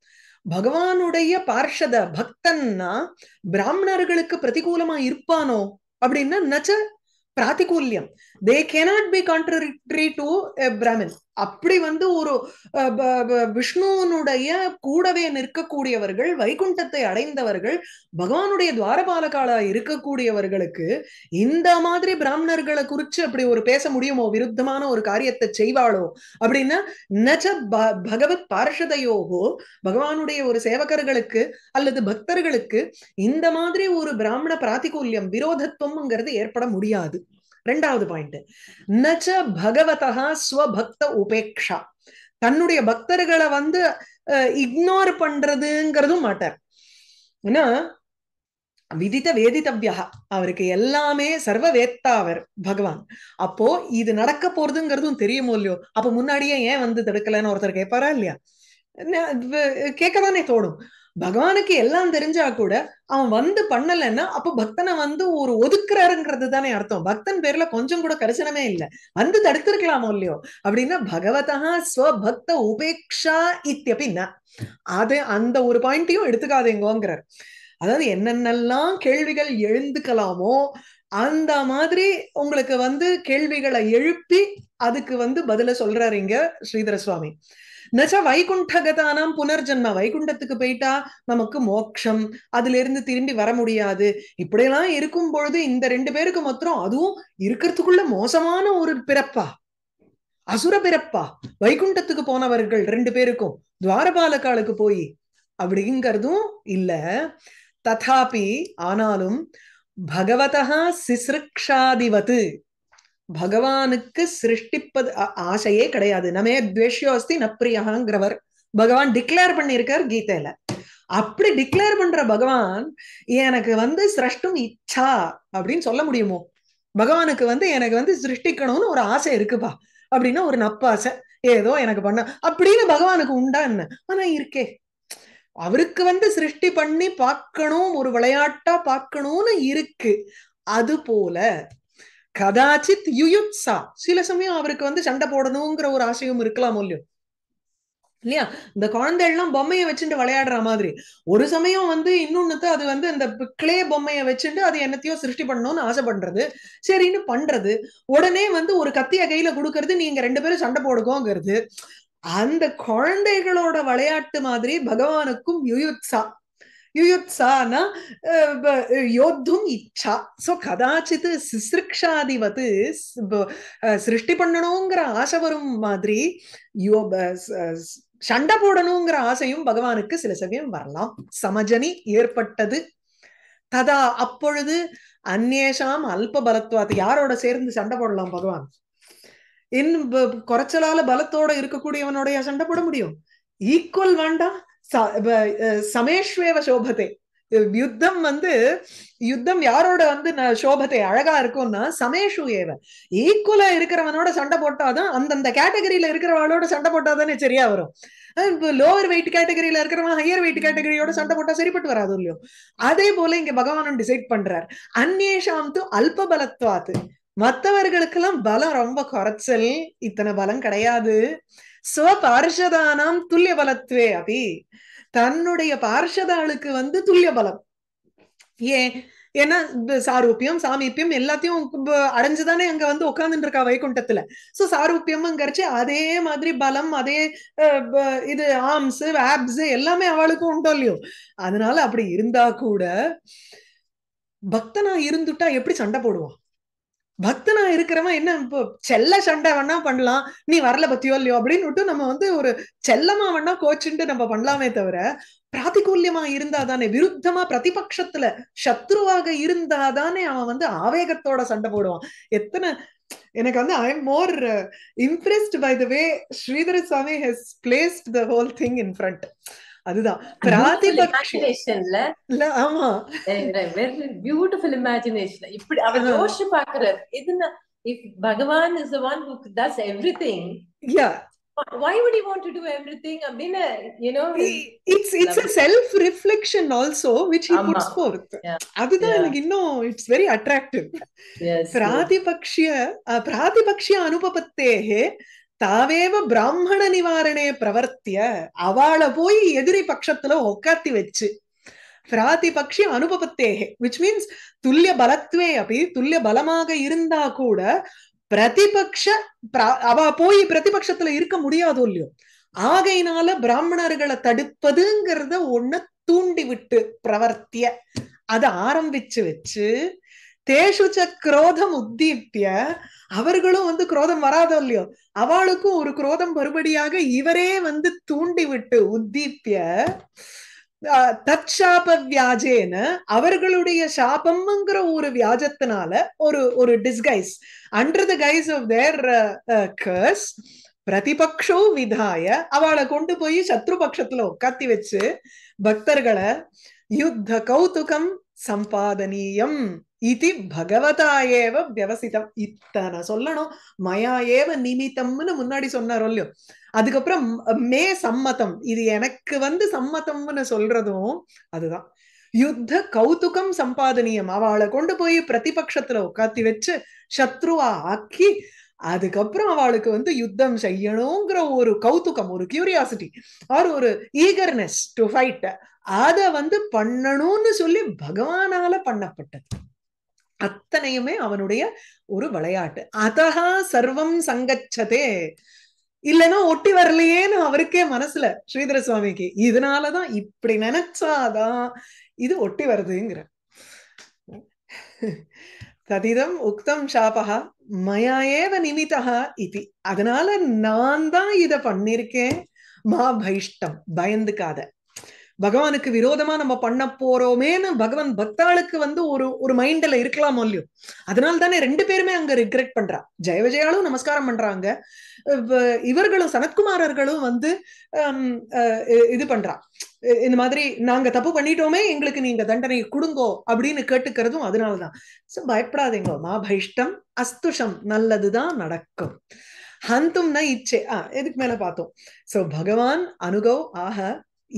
பகவானுடைய பார்ஷத பக்தன்னா பிராமணர்களுக்கு பிரதிகூலமா இருப்பானோ அப்படின்னா நச்ச பிராதிகூல்யம் they cannot be contrary to Brahmin அப்படி வந்து ஒரு விஷ்ணுனுடைய கூடவே நிற்கக்கூடியவர்கள் வைகுண்டத்தை அடைந்தவர்கள் பகவானுடைய துவாரபாலகாலா இருக்கக்கூடியவர்களுக்கு இந்த மாதிரி பிராமணர்களை குறிச்சு அப்படி ஒரு பேச முடியுமோ விருத்தமான ஒரு காரியத்தை செய்வாளோ அப்படின்னா நச்ச பகவத் பார்ஷதையோகோ பகவானுடைய ஒரு சேவகர்களுக்கு அல்லது பக்தர்களுக்கு இந்த மாதிரி ஒரு பிராமண பிராதிகூல்யம் விரோதத்துவம்ங்கிறது ஏற்பட முடியாது ரெண்டாவது பாயிண்ட் நச்ச பகவதஹா ஸ்வபக்த உபேக்ஷா தன்னுடைய பக்தர்களை வந்து இக்னோர் பண்றதுங்கிறதும் மாட்டார் ஏன்னா விதித்த வேதித்தவ்யா அவருக்கு எல்லாமே சர்வ வேத்தாவர் பகவான் அப்போ இது நடக்க போறதுங்கிறதும் தெரியுமோ இல்லையோ அப்ப முன்னாடியே ஏன் வந்து தடுக்கலன்னு ஒருத்தர் கேட்பாரா இல்லையா கேட்கதானே தோணும். பகவானுக்கு எல்லாம் தெரிஞ்சா கூட அவன் வந்து பண்ணலன்னா அப்ப பக்தனை வந்து ஒரு ஒதுக்குறாருங்கிறது தானே அர்த்தம். பக்தன் பேர்ல கொஞ்சம் கூட கரிசனமே இல்லை, வந்து தடுத்திருக்கலாமோ இல்லையோ. அப்படின்னா பகவதா ஸ்வபக்த உபேக்ஷா இத்தியபின்னா அது அந்த ஒரு பாயிண்டையும் எடுத்துக்காதேங்கோங்கிறார். அதாவது என்னென்னலாம் கேள்விகள் எழுந்துக்கலாமோ அந்த மாதிரி உங்களுக்கு வந்து கேள்விகளை எழுப்பி அதுக்கு வந்து பதில சொல்றாரு இங்க ஸ்ரீதர சுவாமி. நச்ச வைகுண்டகதானாம் புனர்ஜன்ம, வைகுண்டத்துக்கு போயிட்டா நமக்கு மோட்சம், அதுல இருந்து திரும்பி வர முடியாது. இப்படியெல்லாம் இருக்கும் பொழுது இந்த ரெண்டு பேருக்கு மாத்திரம் அதுவும் இருக்கிறதுக்குள்ள மோசமான ஒரு பிறப்பா, அசுர பிறப்பா, வைகுண்டத்துக்கு போனவர்கள் ரெண்டு பேருக்கும் துவாரபாலகாலுக்கு போய் அப்படிங்கிறதும் இல்ல. ததாபி ஆனாலும் பகவதா சிசிருக்ஷாதிவது, பகவானுக்கு சிருஷ்டிப்பது ஆசையே கிடையாது. நமே துவேஷோ அஸ்தி நப்ரியாங்கிறவர் பகவான் டிக்ளேர் பண்ணியிருக்கார் கீதையில. அப்படி டிக்ளேர் பண்ற பகவான் எனக்கு வந்து சிருஷ்டும் இச்சா அப்படின்னு சொல்ல முடியுமோ? பகவானுக்கு வந்து எனக்கு வந்து சிருஷ்டிக்கணும்னு ஒரு ஆசை இருக்குப்பா அப்படின்னா ஒரு நப்பாசை ஏதோ எனக்கு பண்ண அப்படின்னு பகவானுக்கு உண்டா என்ன? ஆனா இருக்கே, அவருக்கு வந்து சிருஷ்டி பண்ணி பார்க்கணும், ஒரு விளையாட்டா பார்க்கணும்னு இருக்கு. அது போல கதாச்சித் யுயுத்சா, சில சமயம் அவருக்கு வந்து சண்டை போடணுங்கிற ஒரு ஆசையும் இருக்கலாம் இல்லையோ இல்லையா? இந்த குழந்தைகள்லாம் பொம்மையை வச்சுட்டு விளையாடுற மாதிரி ஒரு சமயம் வந்து இன்னொன்னு அது வந்து இந்த கிளே பொம்மையை வச்சுட்டு அது என்னத்தையோ சிருஷ்டி பண்ணணும்னு ஆசை பண்றது, சரின்னு பண்றது. உடனே வந்து ஒரு கத்திய கையில கொடுக்கறது, நீங்க ரெண்டு பேரும் சண்டை போடுக்கோங்கிறது. அந்த குழந்தைகளோட விளையாட்டு மாதிரி பகவானுக்கும் யுயுத்சா, யுயுத்சானா யோத்தும் இச்சா. சோ கதாச்சித் சிசிருக்ஷாதிவது சிருஷ்டி பண்ணணுங்கிற ஆசை வரும் மாதிரி சண்டை போடணுங்கிற ஆசையும் பகவானுக்கு சில சமயம் வரலாம். சமஜனி ஏற்பட்டது. ததா அப்பொழுது அந்நேஷாம் அல்பபலத்வாத், யாரோட சேர்ந்து சண்டை போடலாம் பகவான்? குறைச்சலால பலத்தோட இருக்கக்கூடியவனோடைய சண்டை போட முடியும்? ஈக்குவல் வேண்டாம். சமேஷ்வேவ சோபத்தை, யுத்தம் வந்து யுத்தம் யாரோட வந்து சோபத்தை அழகா இருக்கும்னா சமேஷு ஏவ, ஈக்குவலா இருக்கிறவனோட சண்டை போட்டாதான், அந்தந்த கேட்டகரியில இருக்கிறவளோட சண்டை போட்டாதானே சரியா வரும். லோவர் வெயிட் கேட்டகரியில இருக்கிறவன் ஹையர் வெயிட் கேட்டகரியோட சண்டை போட்டா சரிப்பட்டு வராது இல்லையோ? அதே போல இங்க பகவானும் டிசைட் பண்றார். அந்நேஷாம் து அல்பபலத்வாத்து, மற்றவர்களுக்கெல்லாம் பலம் ரொம்ப குறைச்சல், இத்தனை பலம் கிடையாது. ஸ்வபார்ஷதானாம் துல்லிய பலத்வே அபி, தன்னுடைய பார்ஷதாளுக்கு வந்து துல்லிய பலம். ஏன்? ஏன்னா சாரூபியம் சாமீபியம் எல்லாத்தையும் அடைஞ்சுதானே அங்க வந்து உட்காந்துட்டு இருக்கா வைகுண்டத்துல. சோ சாரூபியம்ங்கிறச்சு அதே மாதிரி பலம், அதே இது ஆர்ம்ஸ் ஆப்ஸ் எல்லாமே அவளுக்கும் உண்டோ இல்லையோ? அதனால அப்படி இருந்தா கூட பக்தனா இருந்துட்டா எப்படி சண்டை போடுவான்? பக்தனா இருக்கிறவன் என்ன இப்போ செல்ல சண்டை வேணா பண்ணலாம், நீ வரல பத்தியோ இல்லையோ அப்படின்னு விட்டு நம்ம வந்து ஒரு செல்லமா வேணா கோச்சுட்டு நம்ம பண்ணலாமே தவிர, பிராதிகூல்யமா இருந்தாதானே, விருத்தமா பிரதிபட்சத்துல சத்ருவாக இருந்தாதானே அவன் வந்து ஆவேகத்தோட சண்டை போடுவான். எத்தனை எனக்கு வந்து I am more impressed by the way Sridhara Swami has placed the whole thing in front. அதுதான் பிராதிபட்சன்ல. ஆமா, வெரி பியூட்டிஃபுல் இமேஜினேஷன். இப்படி அவர் யோசிச்சு பாக்குறாரு, இதுனா if Bhagavan is the one who does everything, yeah, why would he want to do everything? I mean, you know, it's a self reflection also which he puts forth. அதுதான் எனக்கு இன்னும் it's very attractive. Yes, பிராதிபக்ஷிய அனுபபத்தேஹே தாவேவ பிராமண நிவாரணே பிரவர்த்திய, அவளை போய் எதிரி பட்சத்துல உக்காத்தி வச்சு பிராதிபக்ஷி அனுபபத்தேகே, which means துல்லிய பலத்வே அப்படி, துல்லிய பலமாக இருந்தா கூட பிரதிபக்ஷ அவ போய் பிரதிபட்சத்துல இருக்க முடியாது இல்லையோ? ஆகையினால பிராமணர்களை தடுப்பதுங்கிறத ஒண்ணு தூண்டி விட்டு பிரவர்த்திய, அதை ஆரம்பிச்சு வச்சு தேஷுச்ச குரோதம் உத்தீப்ய, அவர்களும் வந்து குரோதம் வராதோ இல்லையோ, அவளுக்கும் ஒரு குரோதம் மறுபடியாக இவரே வந்து தூண்டி விட்டு உத்தீப்ய தற்சாப வியாஜேன, அவர்களுடைய சாபம்ங்கிற ஒரு வியாஜத்தினால ஒரு ஒரு disguise under the guise of their curse பிரதிபக்ஷோ விதாய, அவளை கொண்டு போய் சத்ருபக்ஷத்துல உட்காத்தி வச்சு பக்தர்களை யுத்த கௌதுகம் சம்பாதனீயம் इति भगवता एव व्यवसितम् इतना सोल्लणो मया एव निमितम्नु मुन्नाडी सोन्नारोल्लो अदुकप्पुरम मे सम्मतम् इदु एनक्कु वंदु सम्मतम्नु सोल्रदुम अदुदान युद्ध कौतुकम संपादनीयम अवाळै कोंडु पोई प्रतिपक्षत्तुल उक्कात्ति वेच्चु शत्रुवा आक्कि अदुकप्पुरम अवाळुक्कु वंदु युद्धम सेयणुंग्र ओरु कौतुकम ओरु क्यूरियासिटी और ओरु ईगर्नेस टू फाइट अद वंदु पण्णणुनु सोल्लि भगवानाल पण्णप्पट्टदु அத்தனையுமே அவனுடைய ஒரு விளையாட்டு. அதஹா சர்வம் சங்கச்சதே இல்லனா ஒட்டி வரலையேன்னு அவருக்கே மனசுல ஸ்ரீதர சுவாமிக்கு இதனாலதான் இப்படி நினைச்சாதான் இது ஒட்டி வருதுங்கிற ததிதம் உக்தம் சாபஹா மயா ஏவ நிமிதஹா இதி அதனால நான் தான் இத பண்ணிருக்கேன் மா பைஷ்டம் பயந்துக்காத பகவானுக்கு விரோதமா நம்ம பண்ண போறோமேன்னு பகவான் பக்தாளுக்கு வந்து ஒரு ஒரு மைண்ட்ல இருக்கலாம் இல்லையோ அதனால தானே ரெண்டு பேருமே அங்க ரிக்ரெட் பண்றா ஜெய விஜயாலும் நமஸ்காரம் பண்றாங்க இவர்களும் சனத்குமாரர்களும் வந்து இது பண்றா இந்த மாதிரி நாங்க தப்பு பண்ணிட்டோமே எங்களுக்கு நீங்க தண்டனை கொடுங்கோ அப்படின்னு கேட்டுக்கிறதும் அதனாலதான் சோ பயப்படாதீங்க மா பைஷ்டம் அஸ்துஷம் நல்லதுதான் நடக்கும் ஹந்தும் ந இச்சே இதுக்கு மேல பார்த்தோம் சோ பகவான் அனுகோ ஆஹ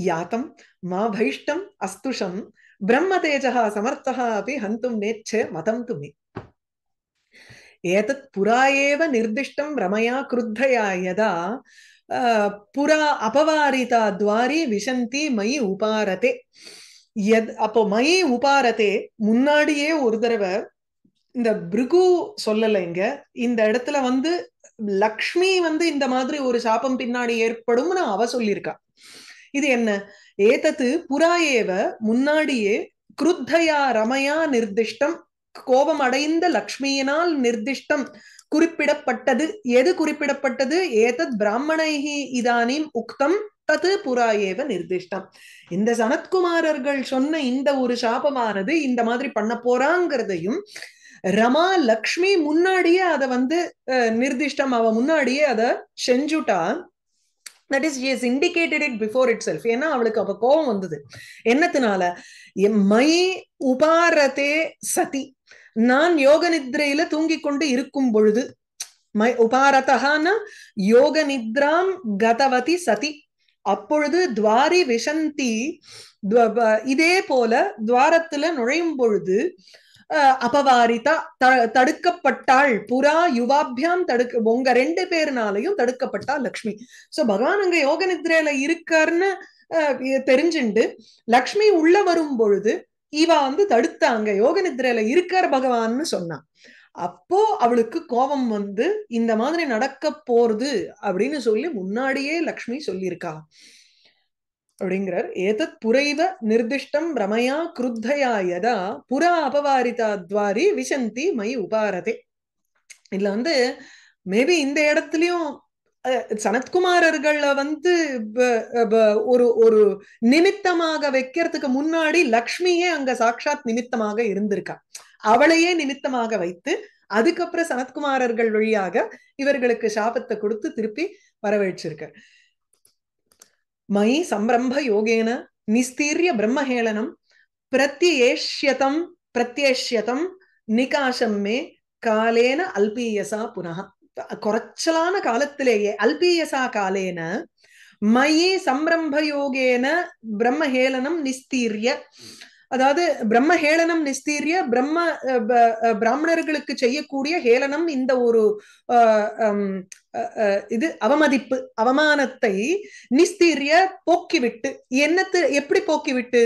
यातं मा भैष्टं अस्तुषं ब्रह्मतेजः समर्थः अपि हन्तुं नेच्छे मतं तुमे एतत् पुरा एव निर्दिष्टं रमया क्रुद्धया यदा पुरा अपवारिता द्वारि विशन्ति मयि उपारते यद् अपो मयि उपारते मुन्नाडिये ओरु दरवा इंद भृगु सोल्ललेंग इंद इडत्तुला वंदु लक्ष्मी वंदु इंद मादिरि ओरु शापम पिन्नाडि एर्पडुम्नु अव सोल्लिरुक्का இது என்ன ஏதது புராயேவ முன்னாடியே கிருத்தயா ரமயா நிர்திஷ்டம் கோபம் அடைந்த லக்ஷ்மியினால் நிர்திஷ்டம் குறிப்பிடப்பட்டது எது குறிப்பிடப்பட்டது ஏதத் பிராமணைஹி இதானீம் உக்தம் தது புராயேவ நிர்திஷ்டம் இந்த சனத்குமாரர்கள் சொன்ன இந்த ஒரு சாபமானது இந்த மாதிரி பண்ண போறாங்கிறதையும் ரமா லக்ஷ்மி முன்னாடியே அதை வந்து நிர்திஷ்டம் அவ முன்னாடியே அதை செஞ்சுட்டா that is she has indicated it before itself ஏன்னா அவளுக்கு அப்ப கோபம் வந்தது என்னத்தினால மை உபாரதே சதி நான் யோக நித்ரையில தூங்கி கொண்டு இருக்கும் பொழுது மை உபாரதஹான யோக நித்ராம் கதவதி சதி அப்பொழுது துவாரி விஷந்தி இதே போல துவாரத்துல நுழையும் பொழுது அபவாரிதா தடுக்கப்பட்டாள் புரா யுவாபியாம் தடுக்க உங்க ரெண்டு பேர்னாலையும் தடுக்கப்பட்டா லக்ஷ்மி சோ பகவான் அங்க யோக நித்ரையில இருக்காருன்னு தெரிஞ்சுண்டு லக்ஷ்மி உள்ள வரும் பொழுது இவா வந்து தடுத்தாங்க யோக நித்ரையில இருக்கார் பகவான்னு சொன்னா அப்போ அவளுக்கு கோபம் வந்து இந்த மாதிரி நடக்க போறது அப்படின்னு சொல்லி முன்னாடியே லக்ஷ்மி சொல்லியிருக்கா அப்படிங்கிறார் ஏதத் புரைவ நிர்திஷ்டம் ரமயா கிருத்தயா யதா புரா அபவாரிதா துவாரி விசந்தி மை உபாரதே இதுல வந்து மேபி இந்த இடத்துலயும் சனத்குமாரர்கள வந்து ஒரு ஒரு நிமித்தமாக வைக்கிறதுக்கு முன்னாடி லக்ஷ்மியே அங்க சாட்சாத் நிமித்தமாக இருந்திருக்கா அவளையே நிமித்தமாக வைத்து அதுக்கப்புறம் சனத்குமாரர்கள் வழியாக இவர்களுக்கு சாபத்தை கொடுத்து திருப்பி வரவழைச்சிருக்கார் मयि संरंभ योगेन निस्तीर्य ब्रह्महेलनम प्रत्येष्यतम निकाशम मे कालेन अल्पीयसा पुनः कुरच्चलान कालत्तिलेये अल्पीयसा कालेन मयि संरंभ योगेन ब्रह्महेलनम निस्तीर्य அதாவது பிரம்ம ஹேளனம் நிஸ்தீரிய பிரம்ம பிராமணர்களுக்கு செய்யக்கூடிய ஹேளனம் இந்த ஒரு இது அவமதிப்பு அவமானத்தை நிஸ்தீரிய போக்கிவிட்டு என்னத்து எப்படி போக்கிவிட்டு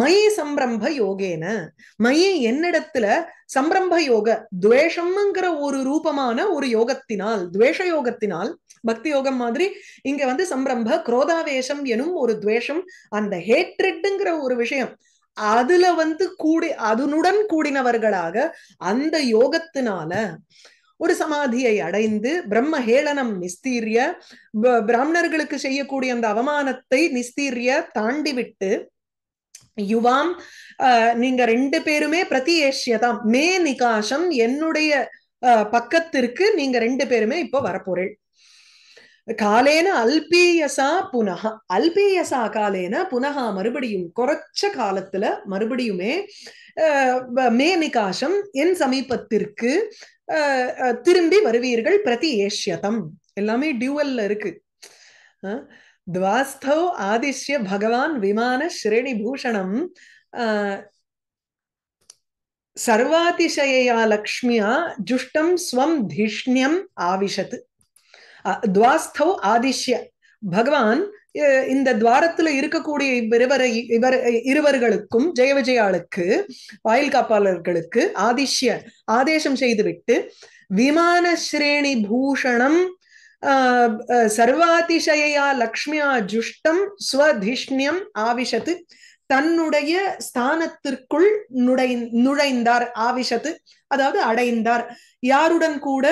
மயி சம்ரம்ப யோகேன மயி என்னிடத்துல சம்ரம்ப யோக துவேஷம்ங்கிற ஒரு ரூபமான ஒரு யோகத்தினால் துவேஷ யோகத்தினால் பக்தி யோகம் மாதிரி இங்க வந்து சம்ரம்ப குரோதாவேஷம் எனும் ஒரு துவேஷம் அந்த ஹேட்ரிட்ங்கிற ஒரு விஷயம் அதுல வந்து அதனுடன் கூடினவர்களாக அந்த யோகத்தினால ஒரு சமாதியை அடைந்து பிரம்ம ஹேளனம் நிஸ்தீரிய பிராமணர்களுக்கு செய்யக்கூடிய அந்த அவமானத்தை நிஸ்தீரிய தாண்டிவிட்டு யுவாம் நீங்க ரெண்டு பேருமே பிரதியேஷ்யதாம் மே நிகாசம் என்னுடைய பக்கத்திற்கு நீங்க ரெண்டு பேருமே இப்போ வரப்போறேன் காலேன அல்பீயசா புனஹ அல்பீயசா காலேன புனஹ மறுபடியும் குறைச்ச காலத்துல மறுபடியுமே மேனிகாசம் என் சமீபத்திற்கு திரும்பி வருவீர்கள் பிரதியேஷ்யதம். எல்லாமே டியூவல்ல இருக்கு. துவாஸ்தௌ ஆதிஷ்ய பகவான் விமான ஸ்ரேணி பூஷணம் सर्वातिशयया लक्ष्म्या जुष्टं स्वं धिष्ण्यं आविशत्. द्वास्थौ आदिश्य भगवान இந்த துவாரத்துல இருக்கக்கூடிய இருவர்களுக்கும் ஜெய விஜயாளுக்கு வாயில் காப்பாளர்களுக்கு ஆதிஷ்ய ஆதேசம் செய்துவிட்டு விமான ஸ்ரேணி பூஷணம் सर्वातिशयया लक्ष्म्या जुष्टं स्वधिष्ण्यं आविशत्. தன்னுடைய ஸ்தானத்திற்குள் நுழைந்தார். ஆவிஷத்து அதாவது அடைந்தார். யாருடன் கூட?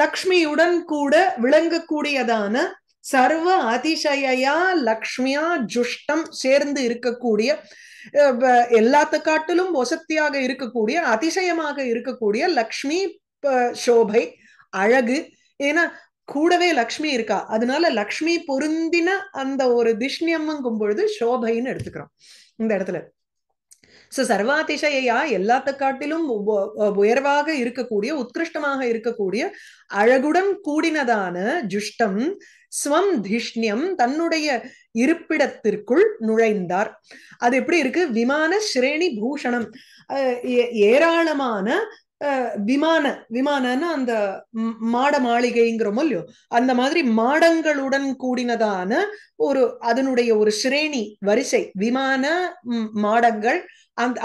லக்ஷ்மியுடன் கூட விளங்கக்கூடியதான சர்வ அதிசயா லக்ஷ்மியா ஜுஷ்டம் சேர்ந்து இருக்கக்கூடிய எல்லாத்த காட்டிலும் வசத்தியாக இருக்கக்கூடிய அதிசயமாக இருக்கக்கூடிய லக்ஷ்மி சோபை அழகு. ஏன்னா கூடவே லக்ஷ்மி இருக்கா, அதனால லக்ஷ்மி பொருந்தின அந்த ஒரு திஷ்ணியம்ங்கும் பொழுது சோபைன்னு எடுத்துக்கிறோம் இந்த இடத்துல. சோ சர்வாதிசயா எல்லாத்த காட்டிலும் உயர்வாக இருக்கக்கூடிய உத்கிருஷ்டமாக இருக்கக்கூடிய அழகுடன் கூடினதான ஜுஷ்டம் ஸ்வம் திஷ்ணியம் தன்னுடைய இருப்பிடத்திற்குள் நுழைந்தார். அது எப்படி இருக்கு? விமான ஸ்ரேணி பூஷணம். ஏராளமான விமானன்னா அந்த மாட மாளிகைங்கிறோமோ இல்லையோ அந்த மாதிரி மாடங்களுடன் கூடினதான ஒரு அதனுடைய ஒரு ஸ்ரேணி வரிசை விமான மாடங்கள்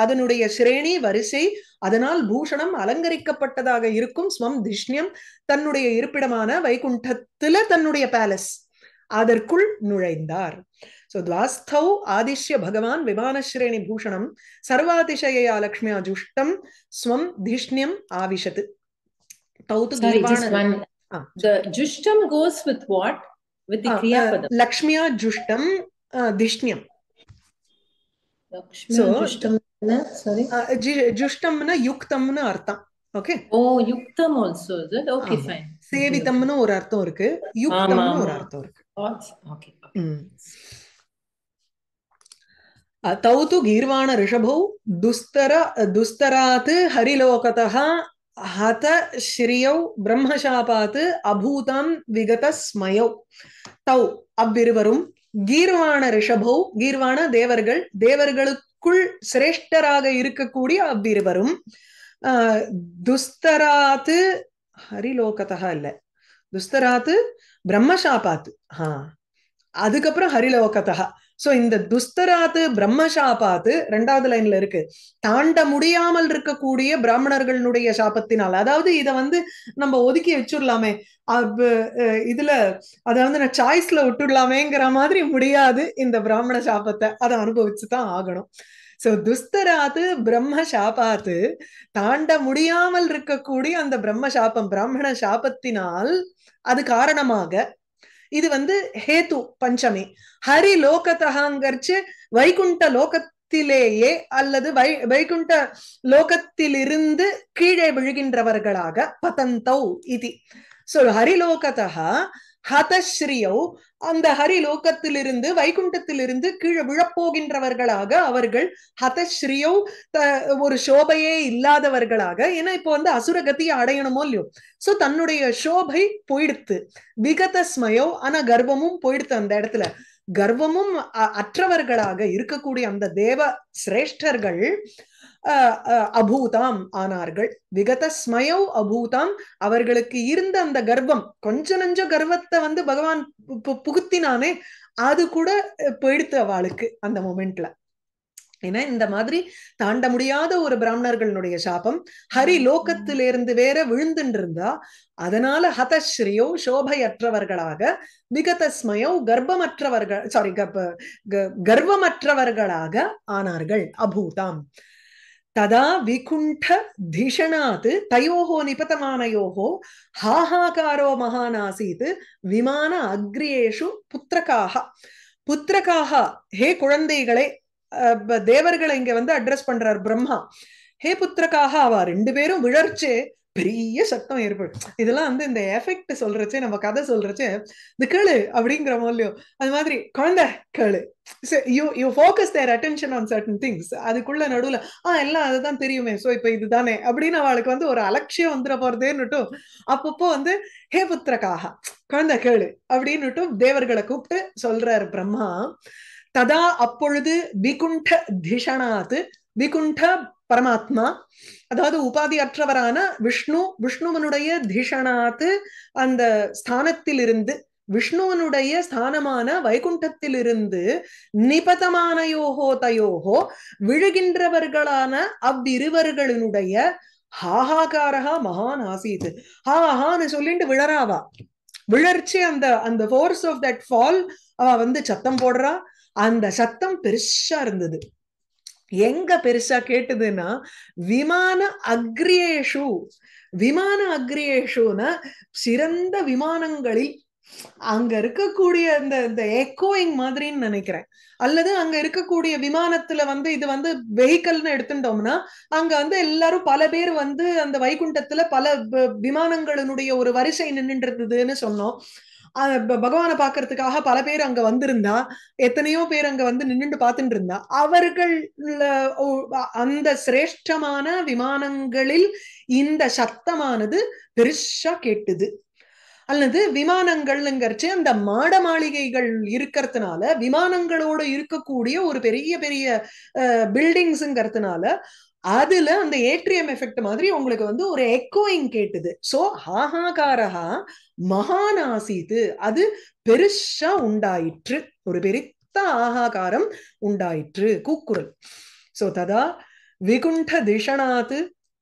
அதனுடைய ஸ்ரேணி வரிசை. அதனால் பூஷணம் அலங்கரிக்கப்பட்டதாக இருக்கும். ஸ்வம் திஷ்ணியம் தன்னுடைய இருப்பிடமான வைகுண்டத்துல தன்னுடைய பேலஸ் அதற்குள் நுழைந்தார். சோ துவாஸ்தௌ ஆதிஷ்ய பகவான் விமானஸ்ரேணி பூஷணம் சர்வாதிசயா லக்ஷ்மியா ஜுஷ்டம் ஸ்வம் திஷ்ணியம் ஆவிஷத். ஜுஷ்டம் goes with what? With the kriya padam. லக்ஷ்மியா ஜுஷ்டம் திஷ்ணியம். சோ ஜுஷ்டம்னா யுக்தம்னு அர்த்தம். ஓகே. ஓ யுக்தம் also is it? Okay fine. சேவிதம்னு ஒரு அர்த்தம் இருக்கு, யுக்தம்னு ஒரு அர்த்தம் இருக்கு. ஓகே. तौतु गीर्वाण ऋषभौ दुस्तरात् हरिलोकतः हत श्रियौ ब्रह्मशापात् अभूतां विगतस्मयौ. तौ अव्विरुवरुम गीर्वाण ऋषभौ गीर्वाण देवर्गल देवर्गलुक्कुल श्रेष्ठराग इरुक्ककूडिय अव्विरुवरुम दुस्तरात् हरिलोकतः अल्ल दुस्तरात् ब्रह्मशापात् हा அதுக்கப்புறம் ஹரிலோகத்தா. சோ இந்த துஸ்தராத்து பிரம்மசாபாத்து ரெண்டாவது லைன்ல இருக்கு. தாண்ட முடியாமல் இருக்கக்கூடிய பிராமணர்களுடைய சாபத்தினால். அதாவது இத நம்ம ஒதுக்கி வச்சுடலாமே இதுல, அதாவது நான் சாய்ஸ்ல விட்டுடலாமேங்கிற மாதிரி முடியாது. இந்த பிராமண சாபத்தை அதை அனுபவிச்சுதான் ஆகணும். சோ துஸ்தராத்து பிரம்மசாபாத்து தாண்ட முடியாமல் இருக்கக்கூடிய அந்த பிரம்மசாபம் பிராமண சாபத்தினால் அது காரணமாக இது ஹேத்து பஞ்சமி ஹரி லோகத்தகாங்கரிச்சு வைகுண்ட லோகத்திலேயே அல்லது வைகுண்ட லோகத்திலிருந்து கீழே விழுகின்றவர்களாக பதந்தௌ இதி. சோ ஹரிலோகத்தகா ஹதஸ்ரீயோ அந்த ஹரிலோகத்திலிருந்து வைகுண்டத்திலிருந்து கீழே விழப்போகின்றவர்களாக அவர்கள் ஹதஸ்ரீயோ ஒரு சோபையே இல்லாதவர்களாக. ஏன்னா இப்போ அசுரகத்தியை அடையணுமோ இல்லையோ, சோ தன்னுடைய சோபை போயிடுத்து. விகதஸ்மயோ ஆனா கர்வமும் போயிடுத்து. அந்த இடத்துல கர்வமும் அற்றவர்களாக இருக்கக்கூடிய அந்த தேவ சிரேஷ்டர்கள் அபூதாம் ஆனார்கள். விகதஸ்மயௌ அபூதாம் அவர்களுக்கு இருந்த அந்த கர்வம் கொஞ்ச நஞ்ச கர்வத்தை பகவான் புகுத்தினானே அது கூட போயிடுத்து அவளுக்கு அந்த மொமெண்ட்ல. ஏன்னா இந்த மாதிரி தாண்ட முடியாத ஒரு பிராமணர்களுடைய சாபம் ஹரி லோகத்திலிருந்து வேற விழுந்துட்டு இருந்தா அதனால ஹதஸ்ரீயோ சோபையற்றவர்களாக விகதஸ்மயோ கர்ப்பமற்றவர்கள் சாரி கர்வமற்றவர்களாக ஆனார்கள் அபூதாம். तदा विकुण्ठ धिषणात् तयोः निपतमानयोः हाहाकारो महान् आसीत् विमान अग्र्येषु पुत्रकाः. पुत्रकाः हे कुळन्दैगळे देवर्गळे इंगे अड्रेस पण्रार ब्रह्मा. हे पुत्रकाः आवा रेंडु पेरुम विळर्चे பெரிய சத்தம் ஏற்படும். இதெல்லாம் வந்து இந்த எஃபெக்ட் சொல்றச்சே நம்ம கதை சொல்றச்சே இந்த கேளு அப்படிங்கிறோமோ இல்லையோ அது மாதிரி குழந்தை கேளு you focus their attention on certain things. அதுக்குள்ள நடுவில் எல்லாம் அதுதான் தெரியுமே ஸோ இப்போ இதுதானே அப்படின்னு அவளுக்கு வந்து ஒரு அலட்சியம் வந்துட போறதேன்னுட்டும் அப்பப்போ வந்து ஹே புத்திரகாக குழந்தை கேளு அப்படின்னுட்டும் தேவர்களை கூப்பிட்டு சொல்றாரு பிரம்மா. ததா அப்பொழுது விகுண்ட திஷனாத் விகுண்ட பரமாத்மா அதாவது உபாதி அற்றவரான விஷ்ணு விஷ்ணுவனுடைய திஷனாத்து அந்த ஸ்தானத்திலிருந்து விஷ்ணுவனுடைய ஸ்தானமான வைகுண்டத்திலிருந்து நிபதமானயோகோ தயோகோ விழுகின்றவர்களான அவ்விருவர்களினுடைய ஹாஹாகாரா மகான் ஆசீத். ஹாஹான்னு சொல்லிட்டு விழறாவா விழர்ச்சி அந்த அந்த ஃபோர்ஸ் ஆஃப் தட் ஃபால் அவ வந்து சத்தம் போடுறா. அந்த சத்தம் பெருசா இருந்தது. எங்க பெருசா கேட்டதுன்னா விமான அக்ரியேஷு விமான அக்ரியேஷுன்னா சிறந்த விமானங்களில் அங்க இருக்கக்கூடிய அந்த இந்த எக்கோயிங் மாதிரின்னு நினைக்கிறேன். அல்லது அங்க இருக்கக்கூடிய விமானத்துல வந்து இது வந்து வெஹிக்கல்னு எடுத்துட்டோம்னா அங்க வந்து எல்லாரும் பல பேர் வந்து அந்த வைகுண்டத்துல பல விமானங்களினுடைய ஒரு வரிசை நின்றுட்டு இருந்ததுன்னு சொன்னோம். பகவானை பாக்குறதுக்காக பல பேர் அங்க வந்திருந்தா எத்தனையோ பேர் அங்க வந்து நின்றுட்டு பார்த்துட்டு இருந்தா அவர்கள் அந்த சிரேஷ்டமான விமானங்களில் இந்த சத்தமானது பெருசா கேட்டுது. அல்லது விமானங்கள்ங்கிறச்சு அந்த மாட மாளிகைகள் இருக்கிறதுனால விமானங்களோட இருக்கக்கூடிய ஒரு பெரிய பெரிய பில்டிங்ஸுங்கிறதுனால அதுல அந்த ஏட்ரியம் எஃபெக்ட் மாதிரி உங்களுக்கு வந்து ஒரு எக்கோயிங் கேட்டுது. சோ ஹாஹாகாரா மகான் ஆசீது அது பெருசா உண்டாயிற்று ஒரு பெருத்த ஆஹாகாரம் உண்டாயிற்று கூக்குரல். சோ ததா விகுண்ட திஷனாத்து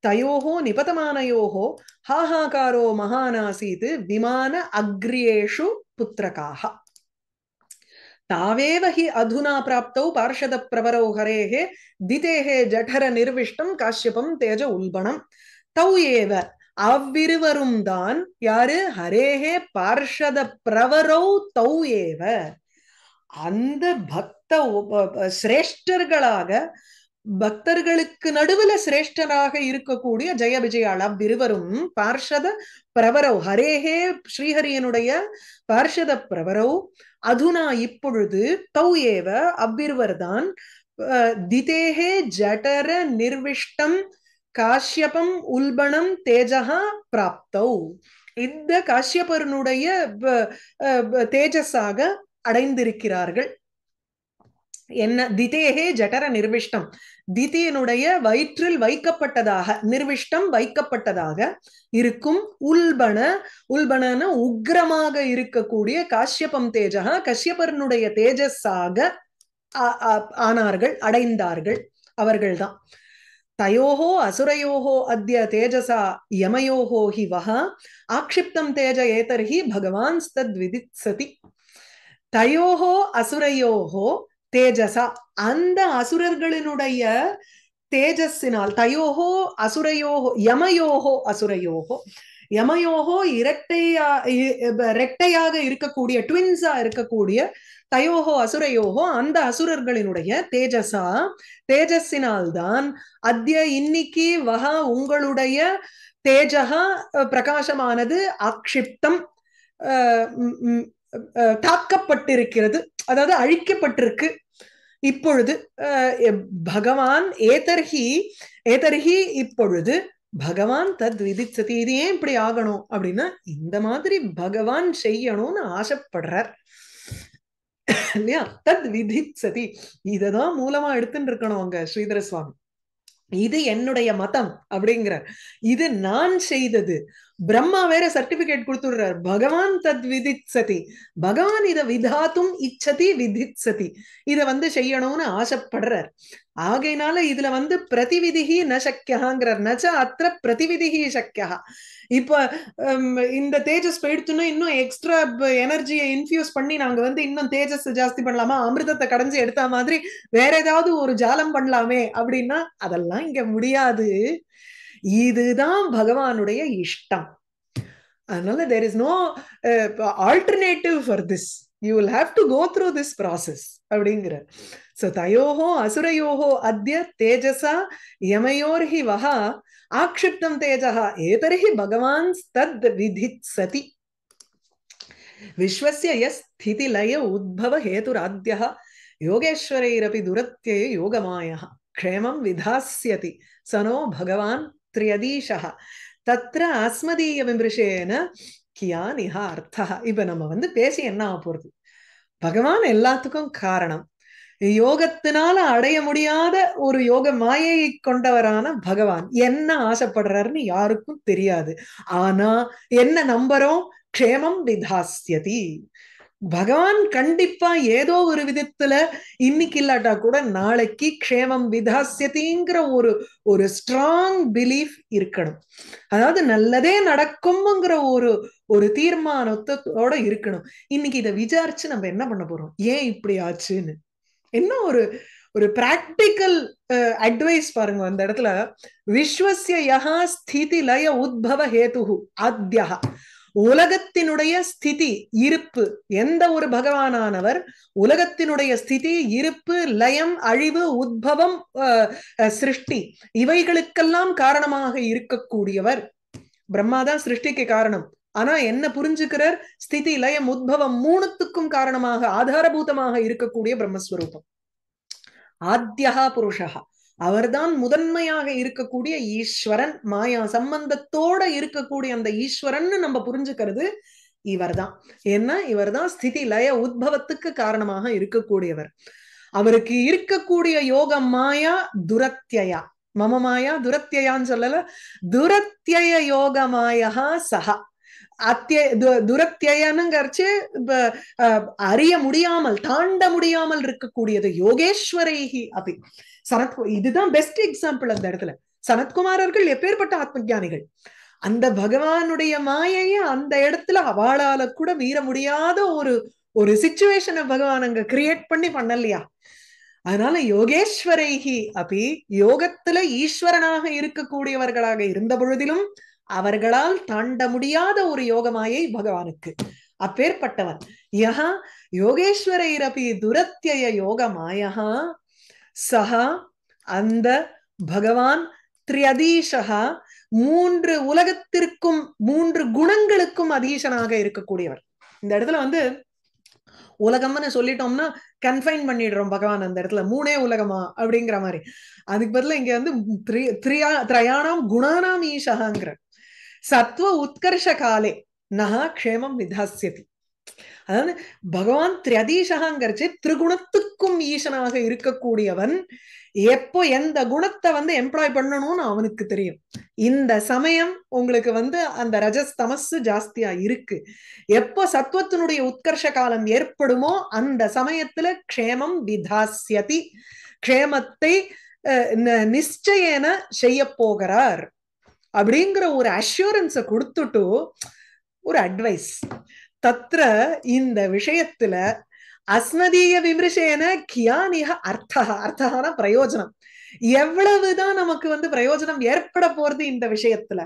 தயோகோ நிபதமானயோகோ ஹாஹாகாரோ மகான் ஆசீது விமான அக்ரியேஷு புத்திரகாக तावेव हि अधुना प्राप्तौ पार्षद प्रवरौ हरेः दितेः जठर निर्विष्टं काश्यपं तेज उल्बणं तौ एव अव्विरुवरुं दान यार हरेः पार्षद प्रवरौ तौ एव அந்த பக்த சிரேஷ்டர்களாக பக்தர்களுக்கு நடுவுல சிரேஷ்டராக இருக்கக்கூடிய ஜெய விஜயால் அவ்விருவரும் பார்ஷத பிரவரவ் ஹரேஹே ஸ்ரீஹரியனுடைய பார்ஷத பிரவரவ் அதுனா இப்பொழுது தௌ ஏவ அவ்விருவர்தான் திதேஹே ஜடர நிர்விஷ்டம் காஷ்யபம் உல்பணம் தேஜஹா பிராப்தௌ இந்த காஷ்யபருனுடைய தேஜஸாக அடைந்திருக்கிறார்கள். என்ன திதேஹே ஜடர நிர்விஷ்டம் திதியனுடைய வயிற்றில் வைக்கப்பட்டதாக நிர்விஷ்டம் வைக்கப்பட்டதாக இருக்கும் உல்பண உல்பணன உக்ரமாக இருக்கக்கூடிய காஷ்யபம் தேஜகா கஷ்யபர்னுடைய தேஜஸாக ஆனார்கள் அடைந்தார்கள் அவர்கள்தான். தயோஹோ அசுரயோஹோ அத்ய தேஜசா யமயோஹோ ஹி வஹா ஆக்ஷிப்தம் தேஜ ஏதர்ஹி பகவான் ஸ்தத்விதித்சதி தயோஹோ அசுரயோஹோ தேஜசா அந்த அசுரர்களினுடைய தேஜஸினால் தயோஹோ அசுரயோஹோ யமயோஹோ அசுரயோஹோ யமயோஹோ இரட்டையா இரட்டையாக இருக்கக்கூடிய ட்வின்ஸா இருக்கக்கூடிய தயோஹோ அசுரயோஹோ அந்த அசுரர்களினுடைய தேஜசா தேஜஸினால்தான் அத்ய இன்னைக்கு வஹா உங்களுடைய தேஜகா பிரகாசமானது ஆக்ஷிப்தம் தாக்கப்பட்டிருக்கிறது அதாவது அழிக்கப்பட்டிருக்கு. இப்பொழுது பகவான் ஏதர்ஹி ஏதர்ஹி இப்பொழுது பகவான் தத் விதிச்சதி இது ஏன் இப்படி ஆகணும் அப்படின்னா இந்த மாதிரி பகவான் செய்யணும்னு ஆசைப்படுறார் இல்லையா. தத் விதிச்சதி இததான் மூலமா எடுத்துட்டு இருக்கணும் அங்க ஸ்ரீதர சுவாமி. இது என்னுடைய மதம் அப்படிங்கிறார் இது நான் செய்தது. பிரம்மா வேற சர்டிபிகேட் கொடுத்துடுறார் பகவான் தத் விதிச்சதி பகவான் இத விதாத்தும் இச்சதி விதிச்சதி இத வந்து செய்யணும்னு ஆசைப்படுறார். ஆகையினால இதுல வந்து பிரதிவிதிகி ந சக்கியாங்கிறார் நச்ச அத்திர பிரதிவிதிகி சக்கியா. இப்ப இந்த தேஜஸ் போயிடுச்சுன்னா இன்னும் எக்ஸ்ட்ரா எனர்ஜியை இன்ஃபியூஸ் பண்ணி நாங்க வந்து இன்னும் தேஜஸ் ஜாஸ்தி பண்ணலாமா அமிர்தத்தை கடைஞ்சி எடுத்த மாதிரி வேற ஏதாவது ஒரு ஜாலம் பண்ணலாமே அப்படின்னா அதெல்லாம் இங்க முடியாது. இதுதான் பகவானுடைய இஷ்டம். அதனால there is no alternative for this You will have to go through this process. So tayoho asurayoho adya tejasa yamayorhi vaha akshiptam tejaha etarhi bhagavan tad vidhit sati vishwasya yas sthiti laya udbhava heturadyaha yogeshwarairapi duratyayo yogamayaha kshemam vidhasyati sano bhagavan triyadishaha tatra asmadiya vimrishena भगवान एल्लात्तुक्कुम कारणम योगत्तिनाल अडैय मुडियाद ओरु योग मायैय कोंडवरान भगवान एन्न आशैपडरारुन्नु यारुक्कुम तेरियादु आना एन्न नंबरोम क्षेमम विधास्यति भगवान कंडिप्पा एदो ओरु विधत्तुल इन्निक्कु इल्लाटा कूड नालैक्कु क्षेमम विधास्यतिंग्र ओरु ओरु स्ट्रांग बिलीफ इरुक्कणुम अदावदु नल्लदे नडक्कुमंग्र ओरु ஒரு தீர்மானத்தோட இருக்கணும். இன்னைக்கு இத விசாரிச்சு நம்ம என்ன பண்ண போறோம், ஏன் இப்படி ஆச்சுன்னு என்ன ஒரு ஒரு பிராக்டிகல் அட்வைஸ் பாருங்க அந்த இடத்துல. விஸ்வஸ்ய யஹா ஸ்திதி லய உத்பவ ஹேதுஹு ஆத்யஹ உலகத்தினுடைய ஸ்திதி இருப்பு, எந்த ஒரு பகவானானவர் உலகத்தினுடைய ஸ்திதி இருப்பு லயம் அழிவு உத்பவம் சிருஷ்டி இவைகளுக்கெல்லாம் காரணமாக இருக்கக்கூடியவர் பிரம்மாதா சிருஷ்டிக்கு காரணம். ஆனா என்ன புரிஞ்சுக்கிறார், ஸ்திதி லயம் உத்பவம் மூணுத்துக்கும் காரணமாக ஆதாரபூதமாக இருக்கக்கூடிய பிரம்மஸ்வரூபம் ஆத்யஹா புருஷஹா, அவர்தான் முதன்மையாக இருக்கக்கூடிய ஈஸ்வரன். மாயா சம்பந்தத்தோட இருக்கக்கூடிய அந்த ஈஸ்வரன் நம்ம புரிஞ்சுக்கிறது இவர்தான். ஏன்னா இவர்தான் ஸ்திதி லய உத்பவத்துக்கு காரணமாக இருக்கக்கூடியவர். அவருக்கு இருக்கக்கூடிய யோக மாயா துரத்யயா, மம மாயா துரத்யயான்னு சொல்லல, துரத்யய யோகமாயா சஹா துரத்யனுங்கறச்சு அறிய முடியாமல் தாண்ட முடியாமல் இருக்கக்கூடியது யோகேஸ்வரேஹி அபி சனத். இதுதான் பெஸ்ட் எக்ஸாம்பிள் அந்த இடத்துல. சனத்குமாரர்கள் எப்பேற்பட்ட ஆத்மஞானிகள், அந்த பகவானுடைய மாயைய அந்த இடத்துல அவளால கூட மீற முடியாத ஒரு ஒரு சிச்சுவேஷனை பகவான் அங்க கிரியேட் பண்ணி பண்ணலையா. அதனால யோகேஸ்வரேஹி அபி யோகத்துல ஈஸ்வரனாக இருக்கக்கூடியவர்களாக இருந்த பொழுதிலும் அவர்களால் தாண்ட முடியாத ஒரு யோகமாயை பகவானுக்கு அப்பேற்பட்டவன். யஹா யோகேஸ்வரைரபி துரத்யய யோகமாயா சஹா அந்த பகவான் த்ரியதீஷஹா மூன்று உலகத்திற்கும் மூன்று குணங்களுக்கும் அதீசனாக இருக்கக்கூடியவர். இந்த இடத்துல வந்து உலகம்னு சொல்லிட்டோம்னா கன்ஃபைன் பண்ணிடுறோம் பகவான் அந்த இடத்துல, மூணே உலகமா அப்படிங்கிற மாதிரி. அதுக்கு பதிலா இங்க வந்து திரயாணாம் குணானாம் ஈஷஹாங்கிற சத்வ உத்கர்ஷ காலே நஹா க்ஷேமம் விதாஸ்யதி. அதாவது பகவான் திரியதீஷஹாங்கிறச்சு திரிகுணத்துக்கும் ஈசனாக இருக்கக்கூடியவன் எப்போ எந்த குணத்தை வந்து எம்ப்ளாய் பண்ணணும்னு அவனுக்கு தெரியும். இந்த சமயம் உங்களுக்கு வந்து அந்த ரஜஸ் தமசு ஜாஸ்தியா இருக்கு, எப்போ சத்வத்தினுடைய உத்கர்ஷ காலம் ஏற்படுமோ அந்த சமயத்துல க்ஷேமம் விதாஸ்யதி க்ஷேமத்தை நிச்சயேன செய்ய போகிறார் அப்படிங்கிற ஒரு அஷ்யூரன்ஸை கொடுத்துட்டு ஒரு அட்வைஸ். தத்ர இந்த விஷயத்துல அஸ்மதீய விமர்சேன கியானிஹ அர்த்தஹ, அர்த்தஹான பிரயோஜனம், எவ்வளவுதான் நமக்கு வந்து பிரயோஜனம் ஏற்பட போறது இந்த விஷயத்துல.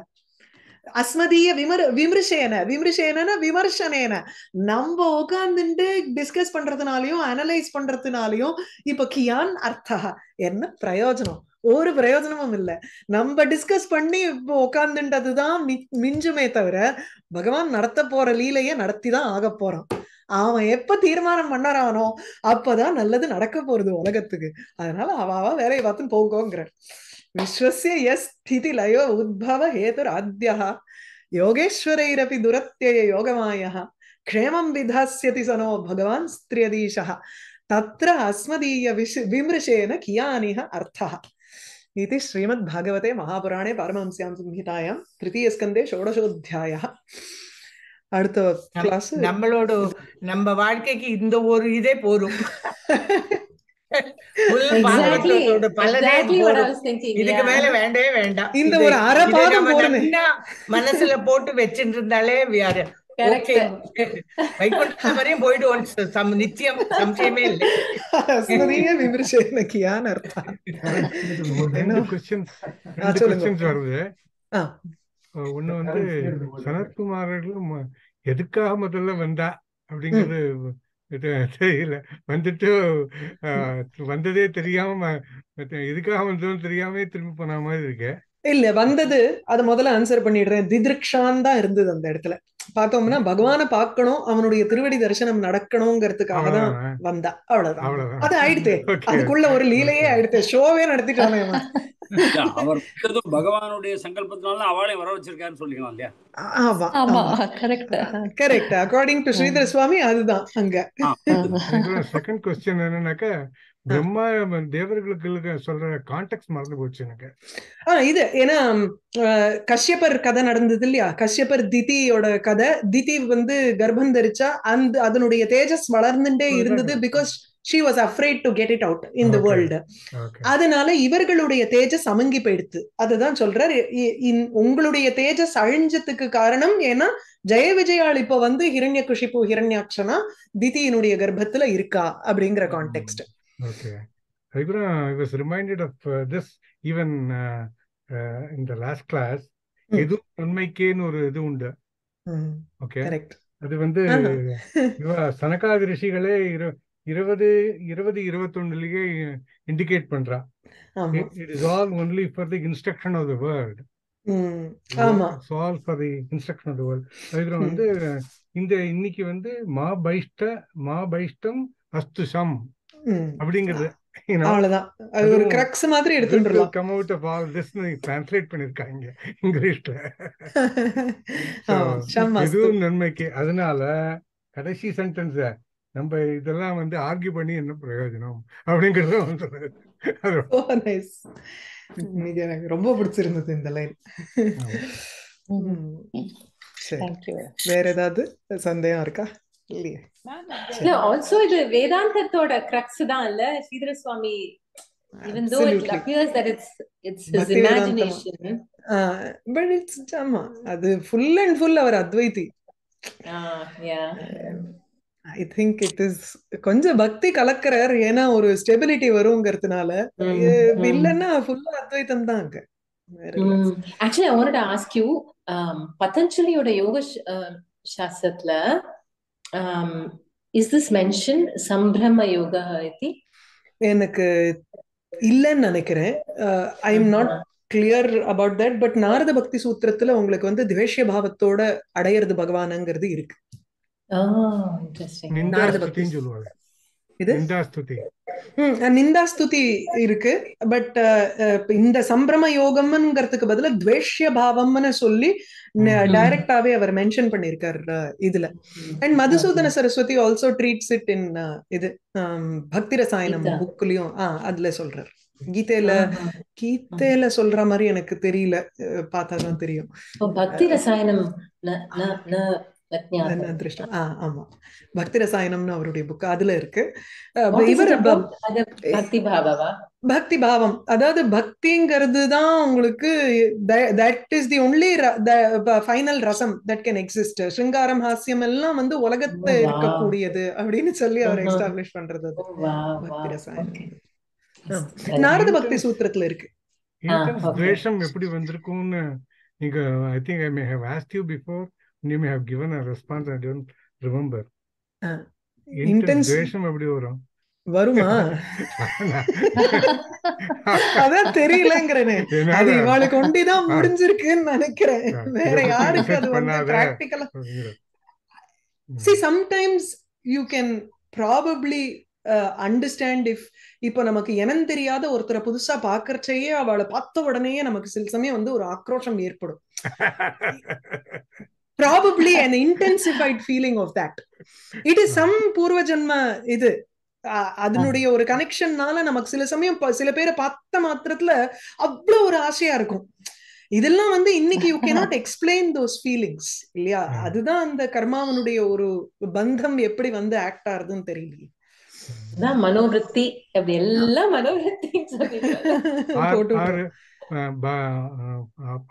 அஸ்மதீய விமர்சேன விமர்சேன விமர்சனேன நம்ம உட்கார்ந்துட்டு டிஸ்கஸ் பண்றதுனாலயும் அனலைஸ் பண்றதுனாலயும் இப்ப கியான் அர்த்தஹ என்ன பிரயோஜனம், ஒரு பிரயோஜனமும் இல்லை. நம்ம டிஸ்கஸ் பண்ணி உக்காந்துன்றதுதான் மிஞ்சுமே தவிர பகவான் நடத்த போற லீலைய நடத்திதான் ஆக போறான். அவன் எப்ப தீர்மானம் பண்ணறானோ அப்பதான் நல்லது நடக்க போறது உலகத்துக்கு. அதனால அவாவா வேலையை பார்த்து போகோங்கிற விஸ்வசிய எஸ் ஸ்திதி லயோ உத்பவ ஹேதுர் ஆத்யா யோகேஸ்வரைரபி துரத்யய யோகமாயா க்ஷேமம் விதாஸ்யதி சனோ பகவான் ஸ்திரியதீஷா தத்ர அஸ்மதீய விமர்சேன கியானிஹ அர்த்தஹ. इति श्रीमद्भागवते महापुराणे पारमहंस्यां संहितायां तृतीय स्कंदे षोडशोऽध्यायः. அடுத்த கிளாஸ் நம்மளோட நம்ம வாழ்க்கைக்கு இந்த ஒரு இதே போரும். இதுக்கு மேல வேண்டவே வேண்டாம். இந்த ஒரு அரை பாகம் போறேன்னா மனசுல போட்டு வெச்சிட்டு இருந்தாலே வியாரம் சனத்குமாரர்களும் எதுக்காக முதல்ல வந்தா அப்படிங்கிறது இல்ல வந்தது அது முதல்ல ஆன்சர் பண்ணிடுறேன். திதிர்க்ஷான் தான் இருந்தது அந்த இடத்துல. பார்த்தோம்னா பகவானை பார்க்கணும், அவனுடைய திருவடி தரிசனம் நடக்கணும்ங்கிறதுக்காக தான் வந்தா. அவ்வளவுதான், அது ஆயிடுது. அதுக்குள்ள ஒரு லீலையே ஆயிடுது, ஷோவே நடத்திட்டானே. அவர் பகவானுடைய சங்கல்பத்தினால அவளை வர வச்சிருக்காருன்னு சொல்லிக்கலாம் இல்லையா? ஆமா ஆமா, correct correct. According to Sridhar Swami அதுதான் அங்க. செகண்ட் क्वेश्चन என்னன்னாக்க பிரம்மா தேவர்களுக்கு சொல்ற கான்டெக்ஸ்ட் மறந்து போச்சு எனக்கு. இது ஏன்னா கஷ்யப்பர் கதை நடந்தது இல்லையா? கஷ்யப்பர் திதியோட கதை. திதி வந்து கர்ப்பம் தரிச்சா அந்த அதனுடைய தேஜஸ் வளர்ந்துட்டே இருந்தது. Because she was afraid to get it out in the world. அதனால இவர்களுடைய தேஜஸ் அமங்கி போயிடுது. அதுதான் சொல்றார், உங்களுடைய தேஜஸ் அழிஞ்சதுக்கு காரணம் ஏன்னா ஜெய விஜயாள் இப்ப வந்து ஹிரண்யகுஷிபு ஹிரண்யாட்சனா திதியினுடைய கர்ப்பத்துல இருக்கா அப்படிங்கிற context. Okay, I was reminded of this even in the last class. எது உண்மைக்கேன்னு ஒரு இது உண்டு. Okay, correct. அது வந்து சனகாதி ரிஷிகளே 20-21 இண்டிகேட் பண்றா. It is all only for the instruction of the world. ஆமா, all for the instruction of the world. அதுக்கு வந்து இன்னைக்கு வந்து மா பைஷ்டம் அஸ்துஷம் அப்படிங்கிறது அவ்வளவுதான். அது ஒரு கிரக்ஸ் மாதிரி எடுத்துட்டு come out of all this translate பண்ணிருக்காங்க இங்கிலீஷ்ல. இதுவும் நன்மைக்கு. அதனால கடைசி சென்டென்ஸ் நம்ம இதெல்லாம் வந்து ஆர்கியூ பண்ணி என்ன பிரயோஜனம் அப்படிங்கறது ரொம்ப பிடிச்சிருந்தது இந்த லைன். வேற ஏதாவது சந்தேகம் இருக்கா? இல்லையா? ஆல்சோ இது வேதாந்தத்தோட கிரக்ஸ் தான் இல்ல ஸ்ரீதர சுவாமி. Even though it appears that it's his imagination, but it's Dhamma. அது full and full our அத்வைதி. Yeah, I think it is கொஞ்சம் பக்தி கலக்கறார். ஏனா ஒரு ஸ்டெபிலிட்டி வரும்ங்கிறதுனால இல்லன்னா ஃபுல்லா அத்வைதம் தான் அங்க. Actually I wanted to ask you பதஞ்சலியோட யோக சாஸ்திரத்துல is this mentioned sambrahma yoga iti? எனக்கு இல்லன்னு நினைக்கிறேன். I am not clear about that, but Narada பக்தி சூத்திரத்துல உங்களுக்கு வந்து திவேஷ்ய பாவத்தோட அடையிறது பகவானங்கிறது இருக்கு. நிந்தா ஸ்துதி இருக்கு. பட் இந்த சம்பிரம யோகம்ங்கிறதுக்கு பதிலா துவேஷ்ய பாவம்னு சொல்லி டைரக்டாவே அவர் மென்ஷன் பண்ணிருக்காரு இதுல. And Madhusudana Saraswati also treats it in இது பக்தி ரசாயனம் புக்லயும் அதுல சொல்றாரு. கீதையில சொல்ற மாதிரி எனக்கு தெரியல, பார்த்தாதான் தெரியும். பக்தி ரசாயனம் பக்தி ரசாயனம் அவருடைய புக் அதுல இருக்கு. பக்தி பாவம், அதாவது பக்திங்கிறது தான் உங்களுக்கு that is the only final rasam that can exist. சிங்காரம் ஹாஸ்யம் எல்லாம் வந்து உலகத்துல இருக்கக்கூடியது அப்படின்னு சொல்லி அவர் எஸ்டாப்ளிஷ் பண்றது பக்தி ரசாயனம். நாரத பக்தி சூத்திரத்துல இருக்கு. எப்படி வந்திருக்கும்னு நீங்க I think I may have asked you before. You may have given a response, I don't remember. Intense dvesham abdi varum varuma adha theriyalengirane. adu ivalukku ondi da mudinjirukku nu nenikiren, vera yaarukku adu vandha practical. See, sometimes you can probably understand if இப்ப நமக்கு என்னன்னு தெரியாத ஒருத்தரை புதுசா பாக்குறச்சையே அவளை பார்த்த உடனே நமக்கு சில சமயம் வந்து ஒரு ஆக்ரோஷம் ஏற்படும். Probably an intensified feeling of that. It is some purva janma idu adunudeya or connection nala namak sila samayam sila pera paatha maatrathula avlo or aashaya irukum. Idella vandu inniki you cannot explain those feelings illaya. Adu da and karmavunudeya oru bandham eppadi vandu act aarudun theriyala. Da manovritti apdi ella manovritti solirukku.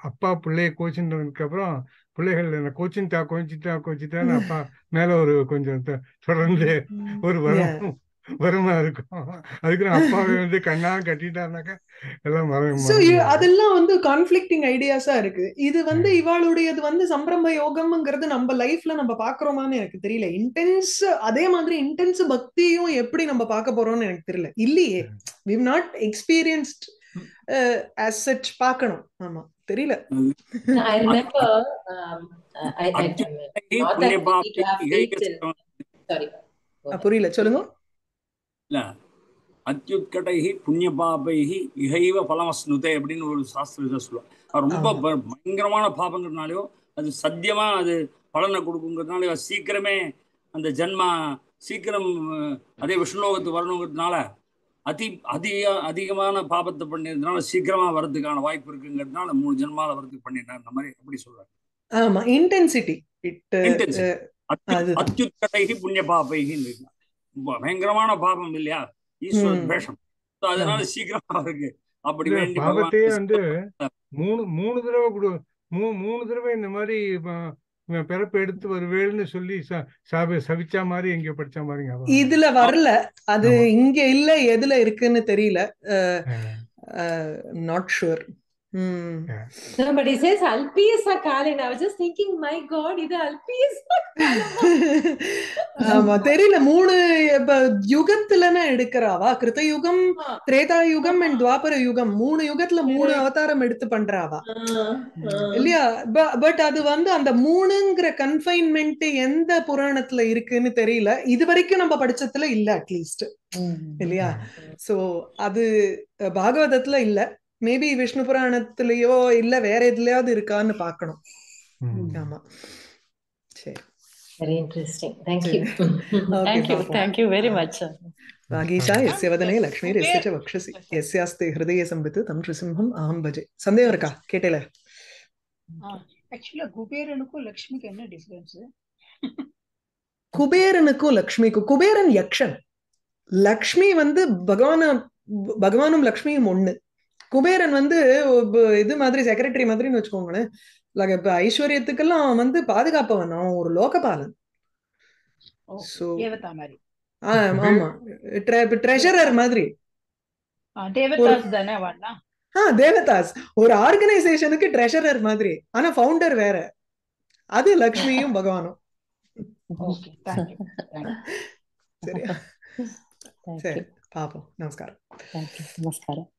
அப்பா பிள்ளைய கோச்சின்றதுக்கு அப்புறம் பிள்ளைகள் என்ன கோச்சிட்டா அப்பா மேல ஒரு கொஞ்சம் தொடர்ந்து ஒரு வரும் வருமா இருக்கும். அதுக்கு அப்பாவே வந்து கண்ணா கட்டிட்டாருனாக்கா எல்லாம் மறந்து. சோ அதெல்லாம் வந்து கான்ஃப்ளிக்டிங் ஐடியாஸா இருக்கு. இது வந்து இவாளுடையது வந்து சம்பிரம யோகம்ங்கிறது நம்ம லைஃப்ல நம்ம பாக்குறோமான்னு எனக்கு தெரியல. இன்டென்ஸ் அதே மாதிரி இன்டென்ஸ் பக்தியும் எப்படி நம்ம பார்க்க போறோம்னு எனக்கு தெரியல. இல்லையே, we have not experienced as such. பார்க்கணும். ஆமா, தெரியல. I remember I not that. Sorry, புரியல, சொல்லுங்க. அத்யுத்கடைஹி புண்ணியபாபைஹி இஹைவ பலமஸ்னுதே அப்படின்னு ஒரு சாஸ்திர சொல்லுவாங்க. ரொம்ப பயங்கரமான பாபங்கிறதுனாலயோ அது சத்தியமா அது பலனை கொடுக்குங்கிறதுனால சீக்கிரமே அந்த ஜென்மா சீக்கிரம் அதே விஷ்ணுலோகத்து வரணுங்கிறதுனால அதிகமான பாபத்தை பண்ணிருந்தனால சீக்கிரமா வர்றதுக்கான வாய்ப்பு இருக்குங்கிறதுனால 3 ஜென்மால வர்றதுக்கு பண்ணிட்டாங்க அந்த மாதிரி அப்படி சொல்றாங்க. ஆமா, இன்டென்சிட்டி அத்யுத்கடைஹி புண்ணியபாபைஹி பயங்கரமான பாபம் இல்லையா, ஈஸ்வரன் வேஷம். அதனால சீக்கிரமா இருக்கு. அப்படி பாபத்தையே வந்து 3 தடவை மூணு தடவை இந்த மாதிரி பிறப்பு எடுத்து வருவேன்னு சொல்லி சவிச்சா மாதிரி எங்க படிச்சா மாதிரி இதுல வரல. அது இங்க இல்ல, எதுல இருக்குன்னு தெரியல. Not sure. Somebody says alpiyasa kalina. I was just thinking, my god, idu alpiyasa kalama therila. 3 yugathilana edukrava, krita yugam, treta yugam and dwapara yugam. 3 yugathila 3 avataram eduthu pandrava illya. But adu vandu andha 3 ngra confinement endha puranathila irukku nu therila. Idu varaiku namba padichathila illa, at least illya. So adu bhagavathila illa, maybe Vishnu புராணத்திலயோ இல்ல வேற எதுலயாவது இருக்கான்னு பாக்கணும். ஆமா, சரி, very interesting. Thank you. Okay, thank you very much. வாகீஷா யஸ்ய வதனே Lakshmi யஸ்ய ச வக்ஷசி யஸ்யாஸ்தே ஹிருதயே சம்பித் தம் த்ரிசிம்ஹம் அஹம் பஜே. சந்தேகம் இருக்கா? கேட்டல. एक्चुअली குபேரனுக்கும் லக்ஷ்மிக்கு என்ன டிஃபரன்ஸ்? குபேரனுக்கும் லக்ஷ்மிக்கும், குபேரன் யக்ஷன், லக்ஷ்மி வந்து பகவானும் லக்ஷ்மியும் ஒண்ணு. குபேரன் வந்து இது மாதிரி செக்ரட்டரி மாதிரின்னு வச்சுக்கோங்களேன். ஐஸ்வர்யத்துக்கெல்லாம் வந்து பாதுகாப்பவன், அவன் ஒரு லோகபாலன். ஆமா, ட்ரெஷரர் மாதிரி. தேவதாஸ் ஒரு ஆர்கனைசேஷனுக்கு ட்ரெஷரர் மாதிரி, ஆனா ஃபவுண்டர் வேற. அது லக்ஷ்மியும் பகவானும். சரியா, சரி, பாப்போம். நமஸ்காரம்.